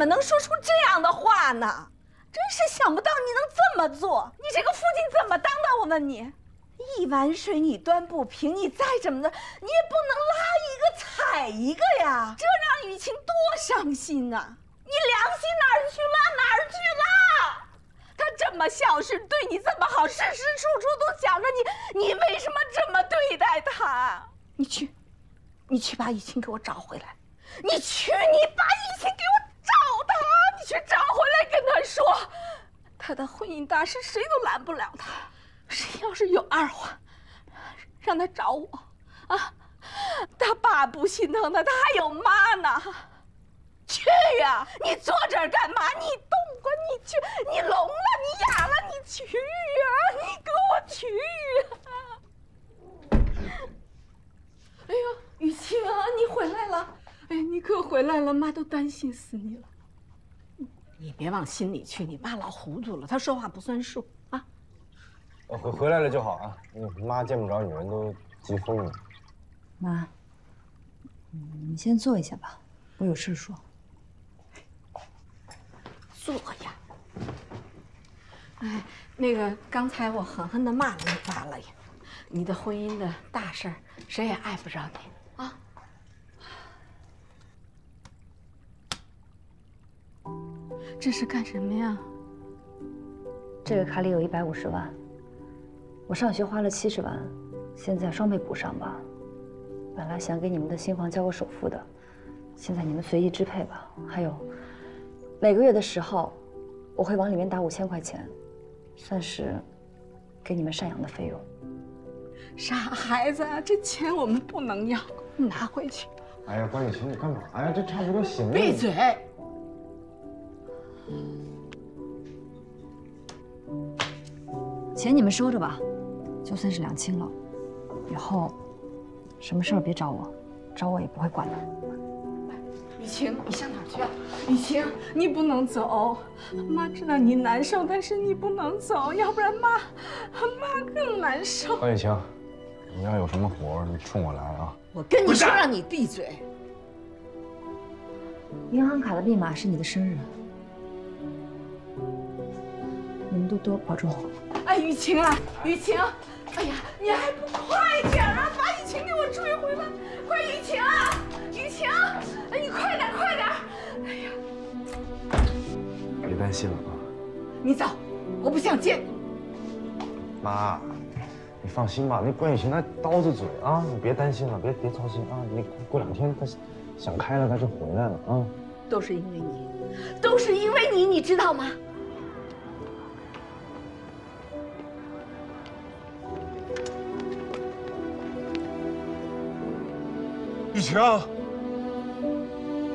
能说出这样的话呢？真是想不到你能这么做！你这个父亲怎么当的？我问你，一碗水你端不平，你再怎么的，你也不能拉一个踩一个呀！这让雨晴多伤心啊！你良心哪儿去了？哪儿去了？他这么孝顺，对你这么好，时时处处都想着你，你为什么这么对待他？你去，你去把雨晴给我找回来！你去，你把雨晴给我。 去找回来，跟他说，他的婚姻大事谁都拦不了他。谁要是有二话，让他找我啊！他爸不心疼他，他还有妈呢。去呀！你坐这儿干嘛？你动过？你去？你聋了？你哑了？你去呀！你给我去呀！哎呦，雨晴啊，你回来了！哎，你可回来了，妈都担心死你了。 你别往心里去，你爸老糊涂了，他说话不算数啊。我回回来了就好啊。嗯，妈见不着女人都急疯了。妈，你先坐一下吧，我有事说。坐呀。哎，那个刚才我狠狠地骂了你爸了呀，你的婚姻的大事儿谁也碍不着你啊。 这是干什么呀？这个卡里有一百五十万，我上学花了七十万，现在双倍补上吧。本来想给你们的新房交个首付的，现在你们随意支配吧。还有，每个月的十号，我会往里面打五千块钱，算是给你们赡养的费用。傻孩子，这钱我们不能要，你拿回去。哎呀，关雨晴，你干嘛呀？这差不多行了。闭嘴！ 钱你们收着吧，就算是两清了。以后什么事儿别找我，找我也不会管的。雨晴，你上哪儿去啊？雨晴，你不能走。妈知道你难受，但是你不能走，要不然妈妈更难受。关雨晴，你要有什么活，你冲我来啊！我跟你说，让你闭嘴。银行卡的密码是你的生日。 你们都多保重好。哎，雨晴啊，雨晴，哎呀，你还不快点啊，把雨晴给我追回来！快，雨晴啊，雨晴，哎，你快点，快点！哎呀，别担心了啊。你走，我不想见你。妈，你放心吧，那关雨晴她刀子嘴啊，你别担心了，别别操心啊。你过两天她想开了，她就回来了啊。都是因为你，都是因为你，你知道吗？雨晴，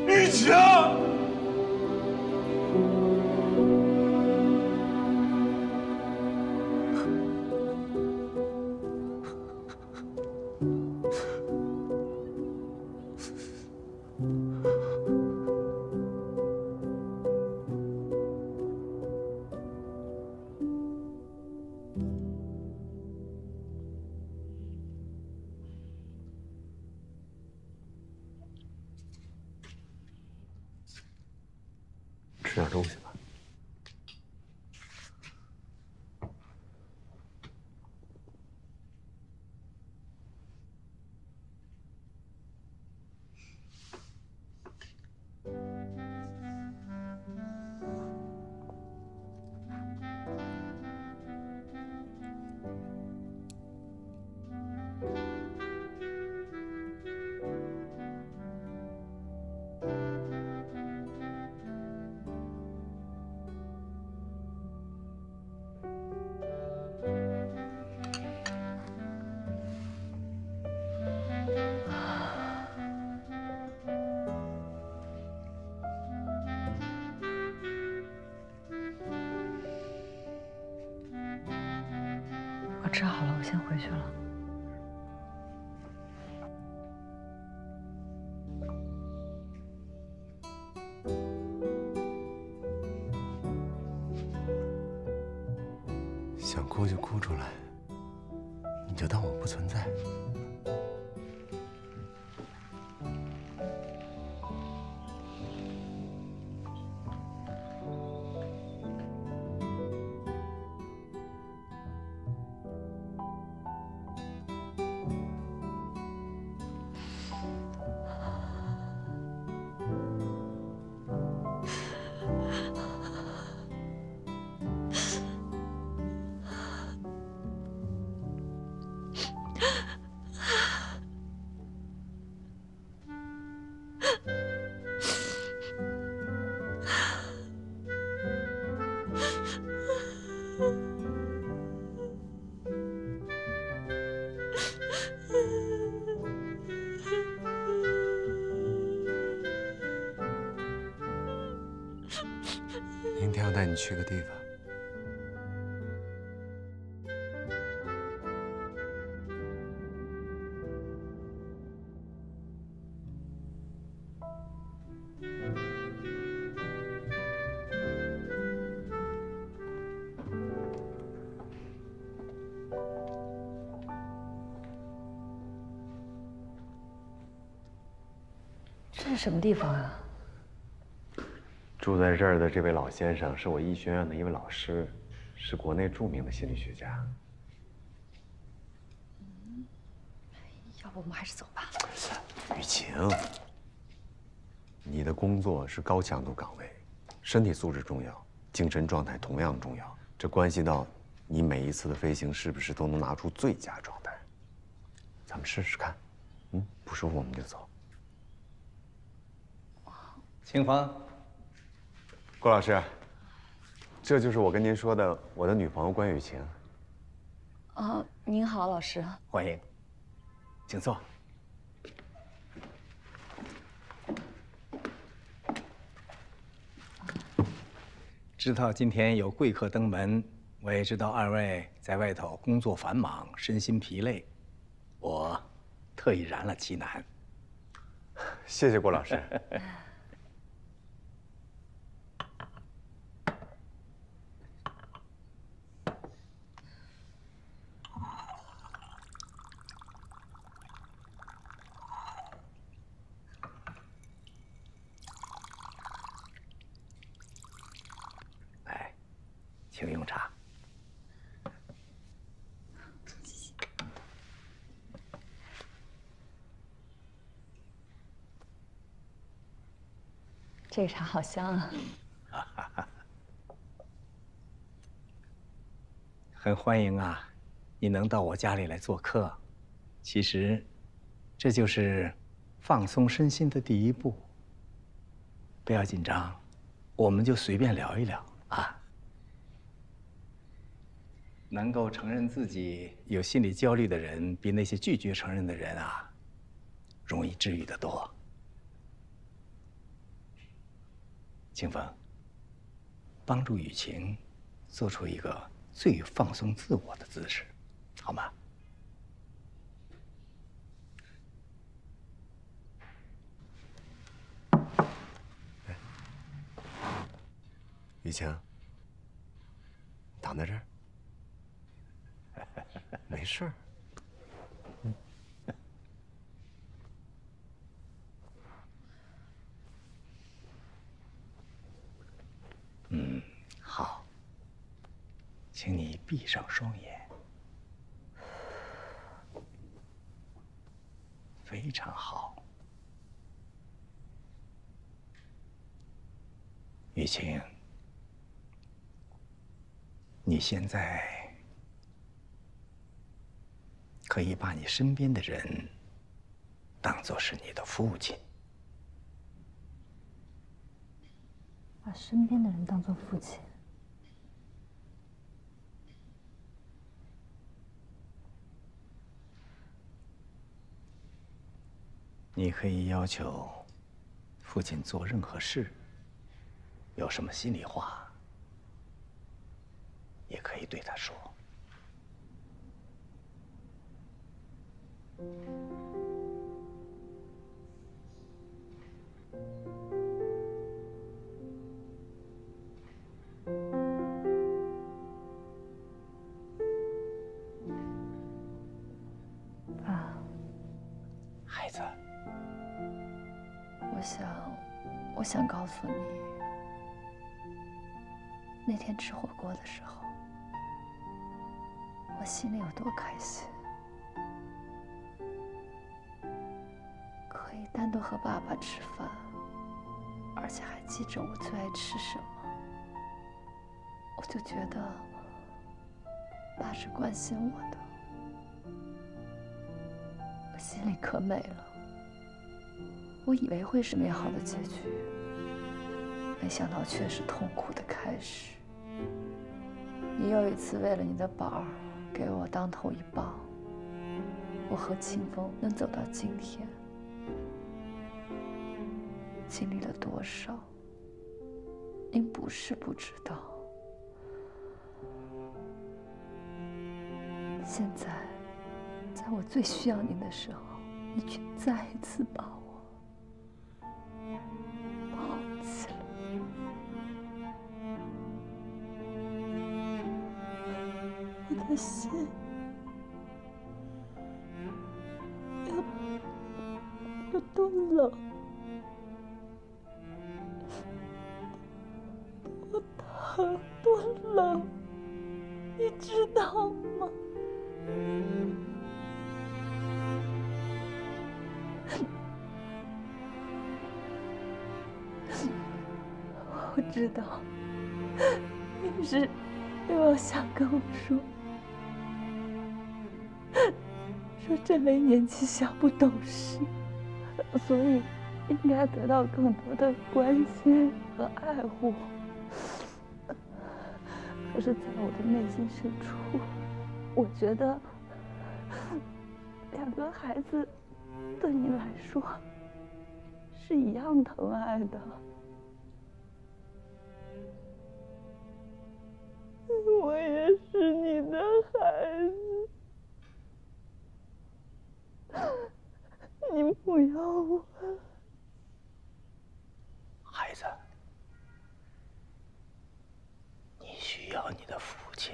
雨晴，吃点东西吧。 吃好了，我先回去了。想哭就哭出来，你就当我不存在。明天我带你去个地方。 这是什么地方啊？住在这儿的这位老先生是我医学院的一位老师，是国内著名的心理学家。嗯，要不我们还是走吧。雨晴，你的工作是高强度岗位，身体素质重要，精神状态同样重要。这关系到你每一次的飞行是不是都能拿出最佳状态。咱们试试看，嗯，不舒服我们就走。 清风，郭老师，这就是我跟您说的我的女朋友关雨晴。啊，您好，老师。欢迎，请坐。知道今天有贵客登门，我也知道二位在外头工作繁忙，身心疲累，我特意燃了奇楠。谢谢郭老师。请用茶。谢谢。这个茶好香啊！很欢迎啊，你能到我家里来做客，其实这就是放松身心的第一步。不要紧张，我们就随便聊一聊啊。 能够承认自己有心理焦虑的人，比那些拒绝承认的人啊，容易治愈得多。清风，帮助雨晴做出一个最放松自我的姿势，好吗？ 雨晴，躺在这儿，没事儿。嗯、嗯，好，请你闭上双眼，非常好，雨晴。 你现在可以把你身边的人当做是你的父亲，把身边的人当做父亲。你可以要求父亲做任何事，有什么心里话。 也可以对他说。爸，孩子，我想，我想告诉你，那天吃火锅的时候。 我心里有多开心，可以单独和爸爸吃饭，而且还记着我最爱吃什么。我就觉得，爸是关心我的，我心里可美了。我以为会是美好的结局，没想到却是痛苦的开始。你又一次为了你的宝儿。 给我当头一棒，我和清风能走到今天，经历了多少，您不是不知道。现在，在我最需要您的时候，你却再一次把我抱起来。 我的心要要多冷，多疼，多冷，你知道吗？我知道，你是又要想跟我说。 说郑雷年纪小不懂事，所以应该得到更多的关心和爱护。可是，在我的内心深处，我觉得两个孩子对你来说是一样疼爱的。我也是你的孩子。 你不要我，孩子，你需要你的父亲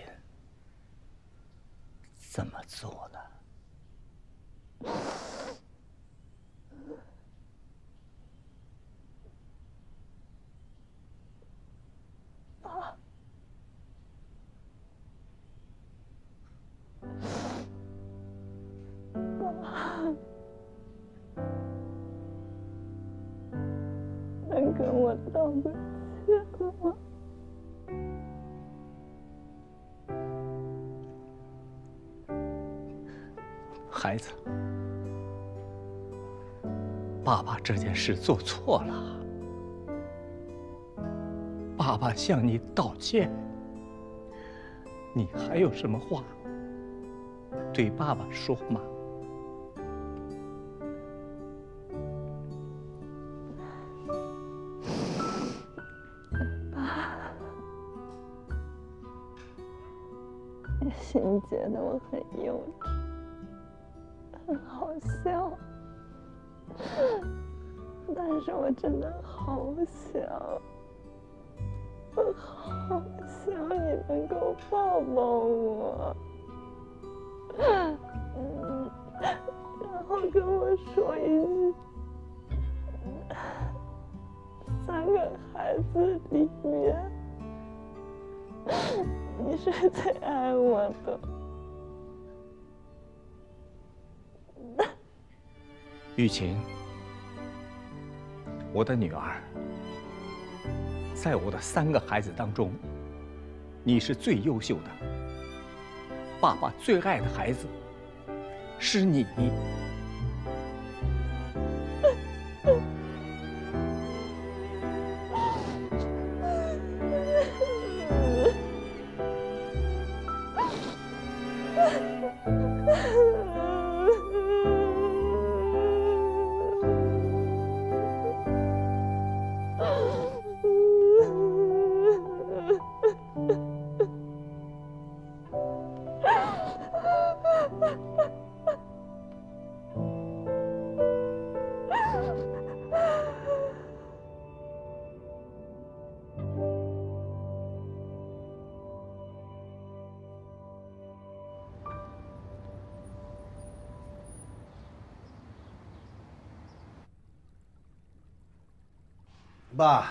怎么做呢？爸。 能跟我道个歉吗？孩子，爸爸这件事做错了，爸爸向你道歉。你还有什么话对爸爸说吗？情觉得我很幼稚，很好笑，但是我真的好想，我好想你能够抱抱我，嗯，然后跟我说一句，三个孩子里面，你是最爱我的。玉琴，我的女儿，在我的三个孩子当中，你是最优秀的。爸爸最爱的孩子是你。爸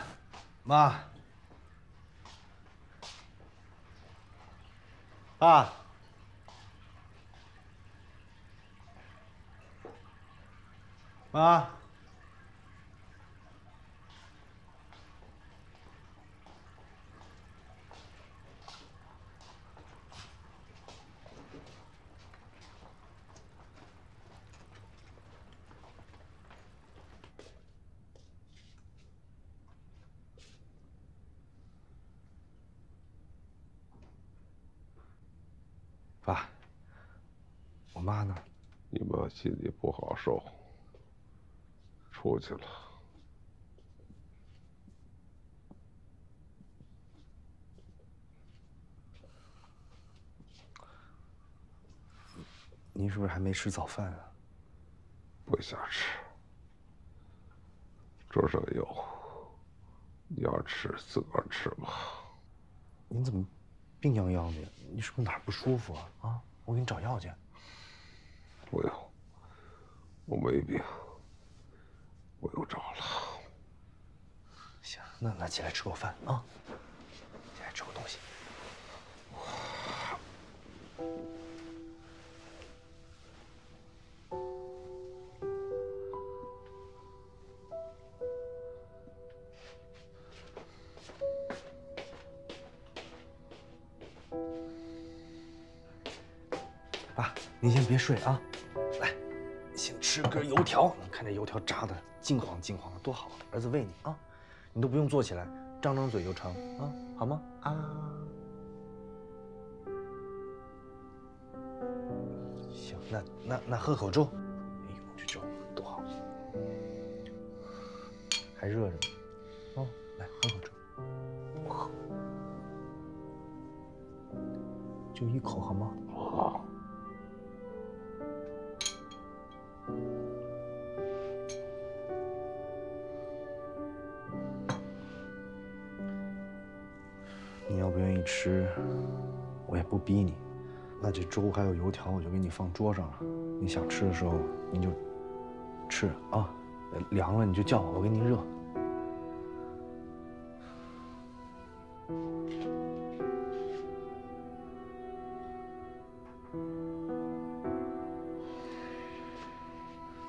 妈，爸，妈，爸，我妈呢？你妈心里不好受，出去了。您是不是还没吃早饭啊？不想吃，桌上有，你要吃自个儿吃吧。您怎么？病怏怏的，你是不是哪儿不舒服啊？啊，我给你找药去。不用，我没病，不用找了。行，那那起来吃口饭啊，起来吃口东西。您先别睡啊，来，先吃根油条。你看这油条炸的金黄金黄的，多好！儿子喂你啊，你都不用坐起来，张张嘴就成啊，好吗？啊，行，那那那喝口粥。哎呦，这粥多好，还热着呢。哦，来喝口粥，喝，就一口好吗？好。你要不愿意吃，我也不逼你。那这粥还有油条，我就给你放桌上了。你想吃的时候，你就吃啊。凉了你就叫我，我给你热。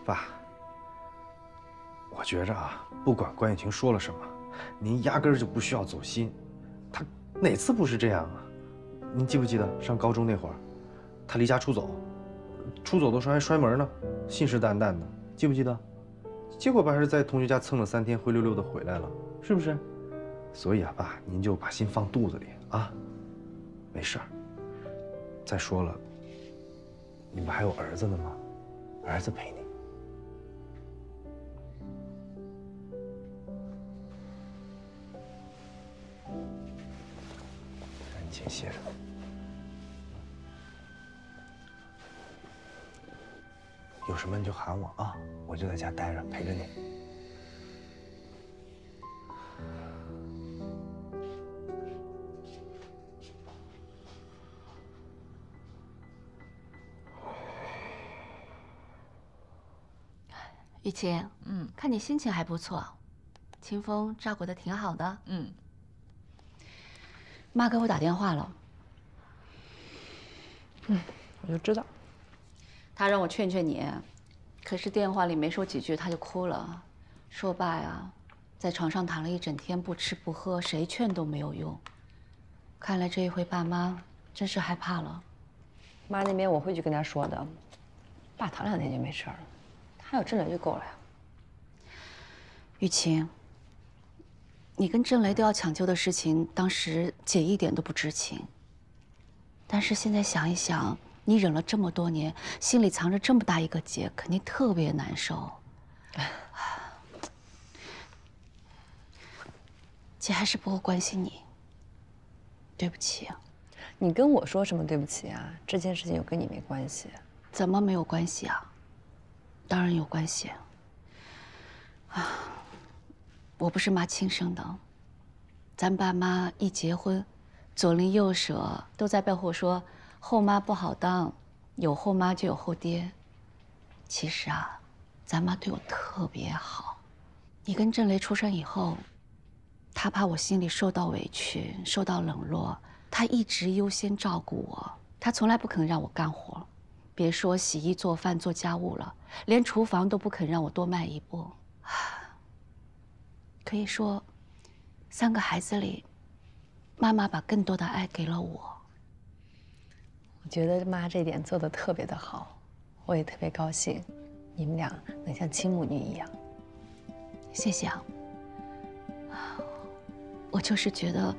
爸，我觉着啊，不管关玉琴说了什么，您压根儿就不需要走心。她哪次不是这样啊？您记不记得上高中那会儿，她离家出走，出走的时候还摔门呢，信誓旦旦的，记不记得？结果不还是在同学家蹭了三天，灰溜溜的回来了，是不是？所以啊，爸，您就把心放肚子里啊，没事儿。再说了，你不还有儿子呢吗？儿子陪你。先歇着。有什么你就喊我啊，我就在家待着陪着你。 雨晴，嗯，看你心情还不错，清风照顾的挺好的，嗯。妈给我打电话了，嗯，我就知道。她让我劝劝你，可是电话里没说几句，她就哭了，说爸呀，在床上躺了一整天，不吃不喝，谁劝都没有用。看来这一回爸妈真是害怕了。妈那边我会去跟她说的，爸躺两天就没事了。 还有郑雷就够了呀，雨晴，你跟郑雷都要抢救的事情，当时姐一点都不知情。但是现在想一想，你忍了这么多年，心里藏着这么大一个结，肯定特别难受。姐还是不够关心你，对不起啊。你跟我说什么对不起啊？这件事情又跟你没关系。怎么没有关系啊？ 当然有关系啊！我不是妈亲生的，咱爸妈一结婚，左邻右舍都在背后说后妈不好当，有后妈就有后爹。其实啊，咱妈对我特别好。你跟郑雷出生以后，她怕我心里受到委屈、受到冷落，她一直优先照顾我，她从来不肯让我干活。 别说洗衣做饭做家务了，连厨房都不肯让我多迈一步。可以说，三个孩子里，妈妈把更多的爱给了我。我觉得妈这点做得特别的好，我也特别高兴，你们俩能像亲母女一样。谢谢啊，我就是觉得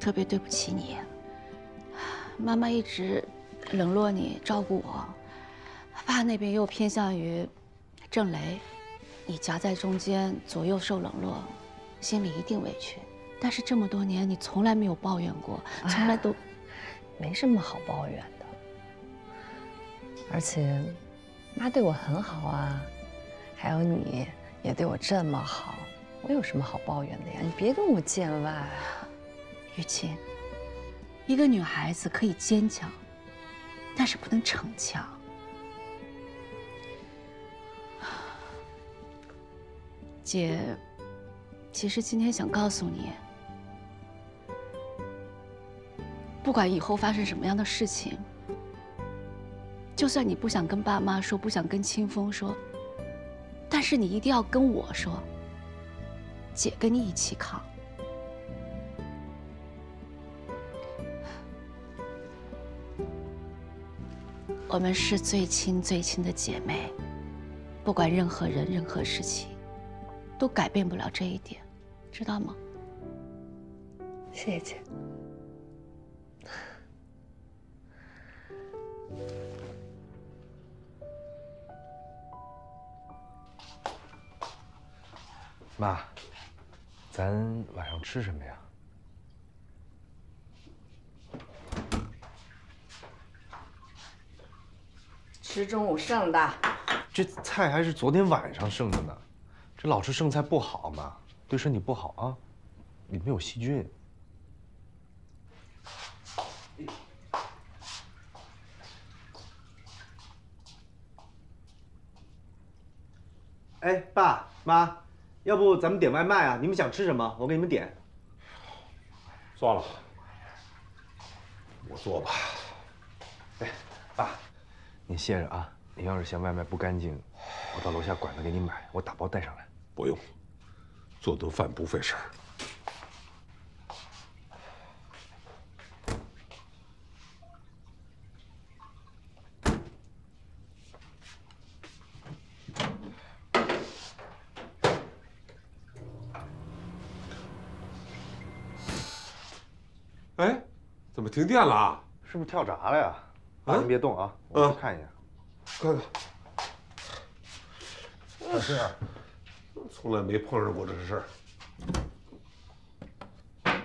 特别对不起你，妈妈一直 冷落你，照顾我，爸那边又偏向于郑雷，你夹在中间，左右受冷落，心里一定委屈。但是这么多年，你从来没有抱怨过，从来都、哎、没什么好抱怨的。而且，妈对我很好啊，还有你也对我这么好，我有什么好抱怨的呀？你别跟我见外。雨晴，一个女孩子可以坚强。 但是不能逞强。姐，其实今天想告诉你，不管以后发生什么样的事情，就算你不想跟爸妈说，不想跟清风说，但是你一定要跟我说，姐跟你一起扛。 我们是最亲最亲的姐妹，不管任何人、任何事情，都改变不了这一点，知道吗？谢谢姐。妈，咱晚上吃什么呀？ 吃中午剩的，这菜还是昨天晚上剩的呢。这老吃剩菜不好嘛，对身体不好啊，里面有细菌。哎，爸妈，要不咱们点外卖啊？你们想吃什么，我给你们点。算了，我做吧。哎，爸。 您歇着啊！您要是嫌外卖不干净，我到楼下馆子给你买，我打包带上来。不用，做顿饭不费事儿。哎，怎么停电了啊？是不是跳闸了呀？ 啊！您别动啊，我去看一下。看看，这是从来没碰上过这事儿。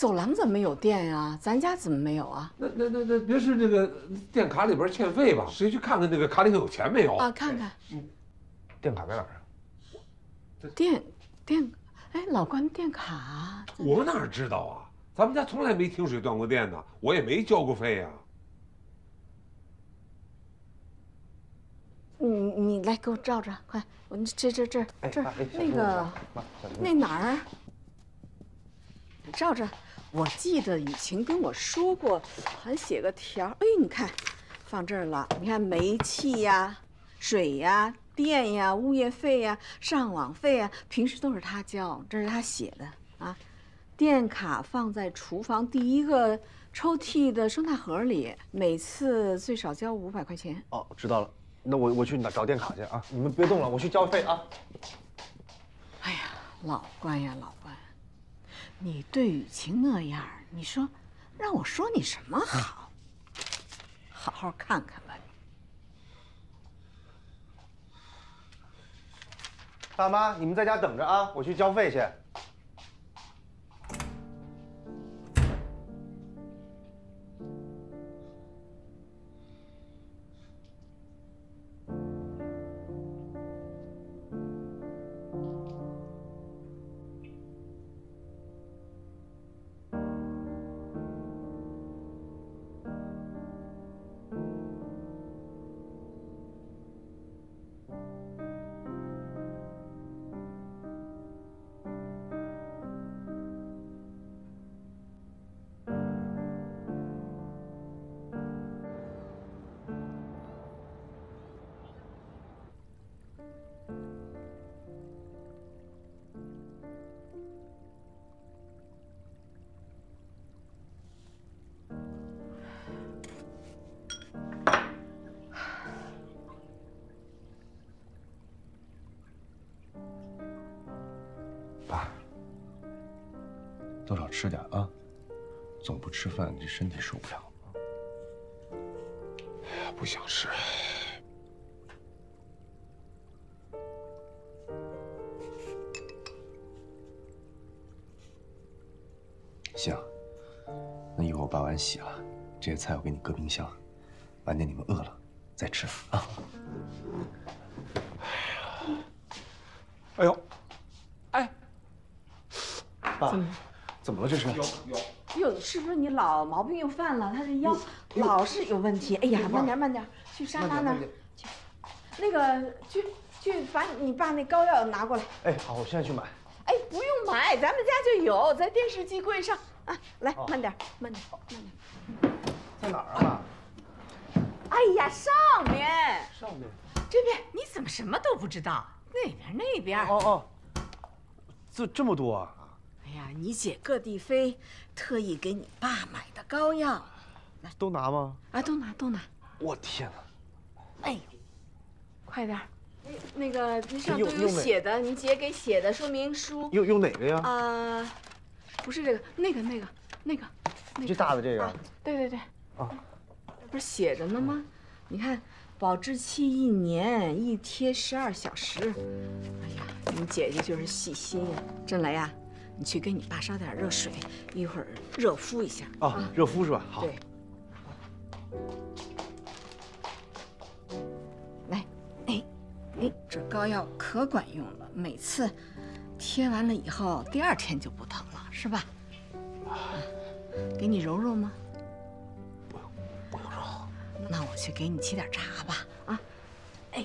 走廊怎么没有电呀、啊？咱家怎么没有啊？那那那那，别是那个电卡里边欠费吧？谁去看看那个卡里头有钱没有？啊，看看。嗯，电卡在哪儿啊？电电，哎，老关电卡。我哪知道啊？咱们家从来没停水断过电呢，我也没交过费呀、啊。 你你来给我照照，快！我这这这这那个那哪儿？照着，我记得雨晴跟我说过，还写个条。哎，你看，放这儿了。你看煤气呀、水呀、电呀、物业费呀、上网费呀，平时都是他交，这是他写的啊。电卡放在厨房第一个抽屉的收纳盒里，每次最少交五百块钱。哦，知道了。 那我我去找找电卡去啊！你们别动了，我去交费啊！哎呀，老关呀，老关，你对雨晴那样，你说让我说你什么好？好好看看吧你。爸妈，你们在家等着啊，我去交费去。 多少吃点啊，总不吃饭这身体受不了。不想吃。行，那一会儿我把碗洗了，这些菜我给你搁冰箱，晚点你们饿了再吃啊。哎呦，哎，爸。 怎么了这是？哟，是不是你老毛病又犯了？他这腰老是有问题。哎呀，慢点慢点，去沙发那儿去。那个，去去把你爸那膏药拿过来。哎，好，我现在去买。哎，不用买，咱们家就有，在电视机柜上啊。来，慢点，慢点，慢点。在哪儿啊？哎呀，上面。上面。这边你怎么什么都不知道？那边那边。哦哦，这这么多啊！ 哎呀，你姐各地飞，特意给你爸买的膏药，都拿吗？啊，都拿，都拿。我天哪！哎呦，快点儿，那个冰上都有写的，你姐给写的说明书。用用哪个呀？啊，不是这个，那个那个那个那个。最大的这个。对对对。啊，不是写着呢吗？你看，保质期一年，一贴十二小时。哎呀，你姐姐就是细心呀，郑雷啊。 你去给你爸烧点热水，一会儿热敷一下啊，热敷是吧？好，对，来，哎，哎，这膏药可管用了，每次贴完了以后，第二天就不疼了，是吧？啊，给你揉揉吗？不用，不用揉。那我去给你沏点茶吧，啊，哎。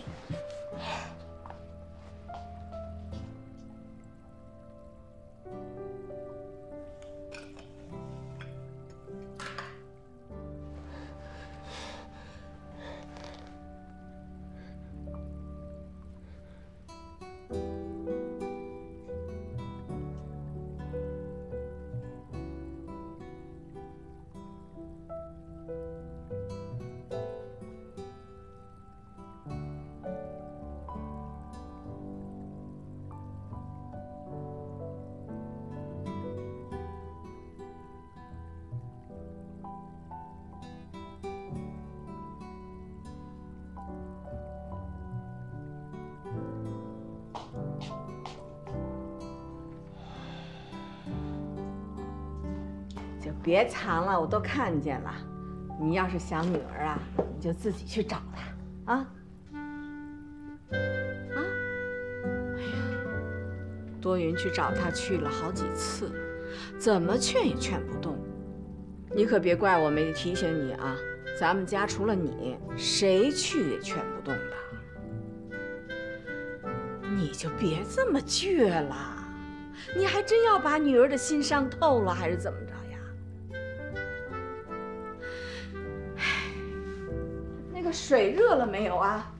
别藏了，我都看见了。你要是想女儿啊，你就自己去找她啊。啊！哎呀，多云去找她去了好几次，怎么劝也劝不动。你可别怪我没提醒你啊，咱们家除了你，谁去也劝不动的。你就别这么倔了。 你还真要把女儿的心伤透了，还是怎么着呀？哎，那个水热了没有啊？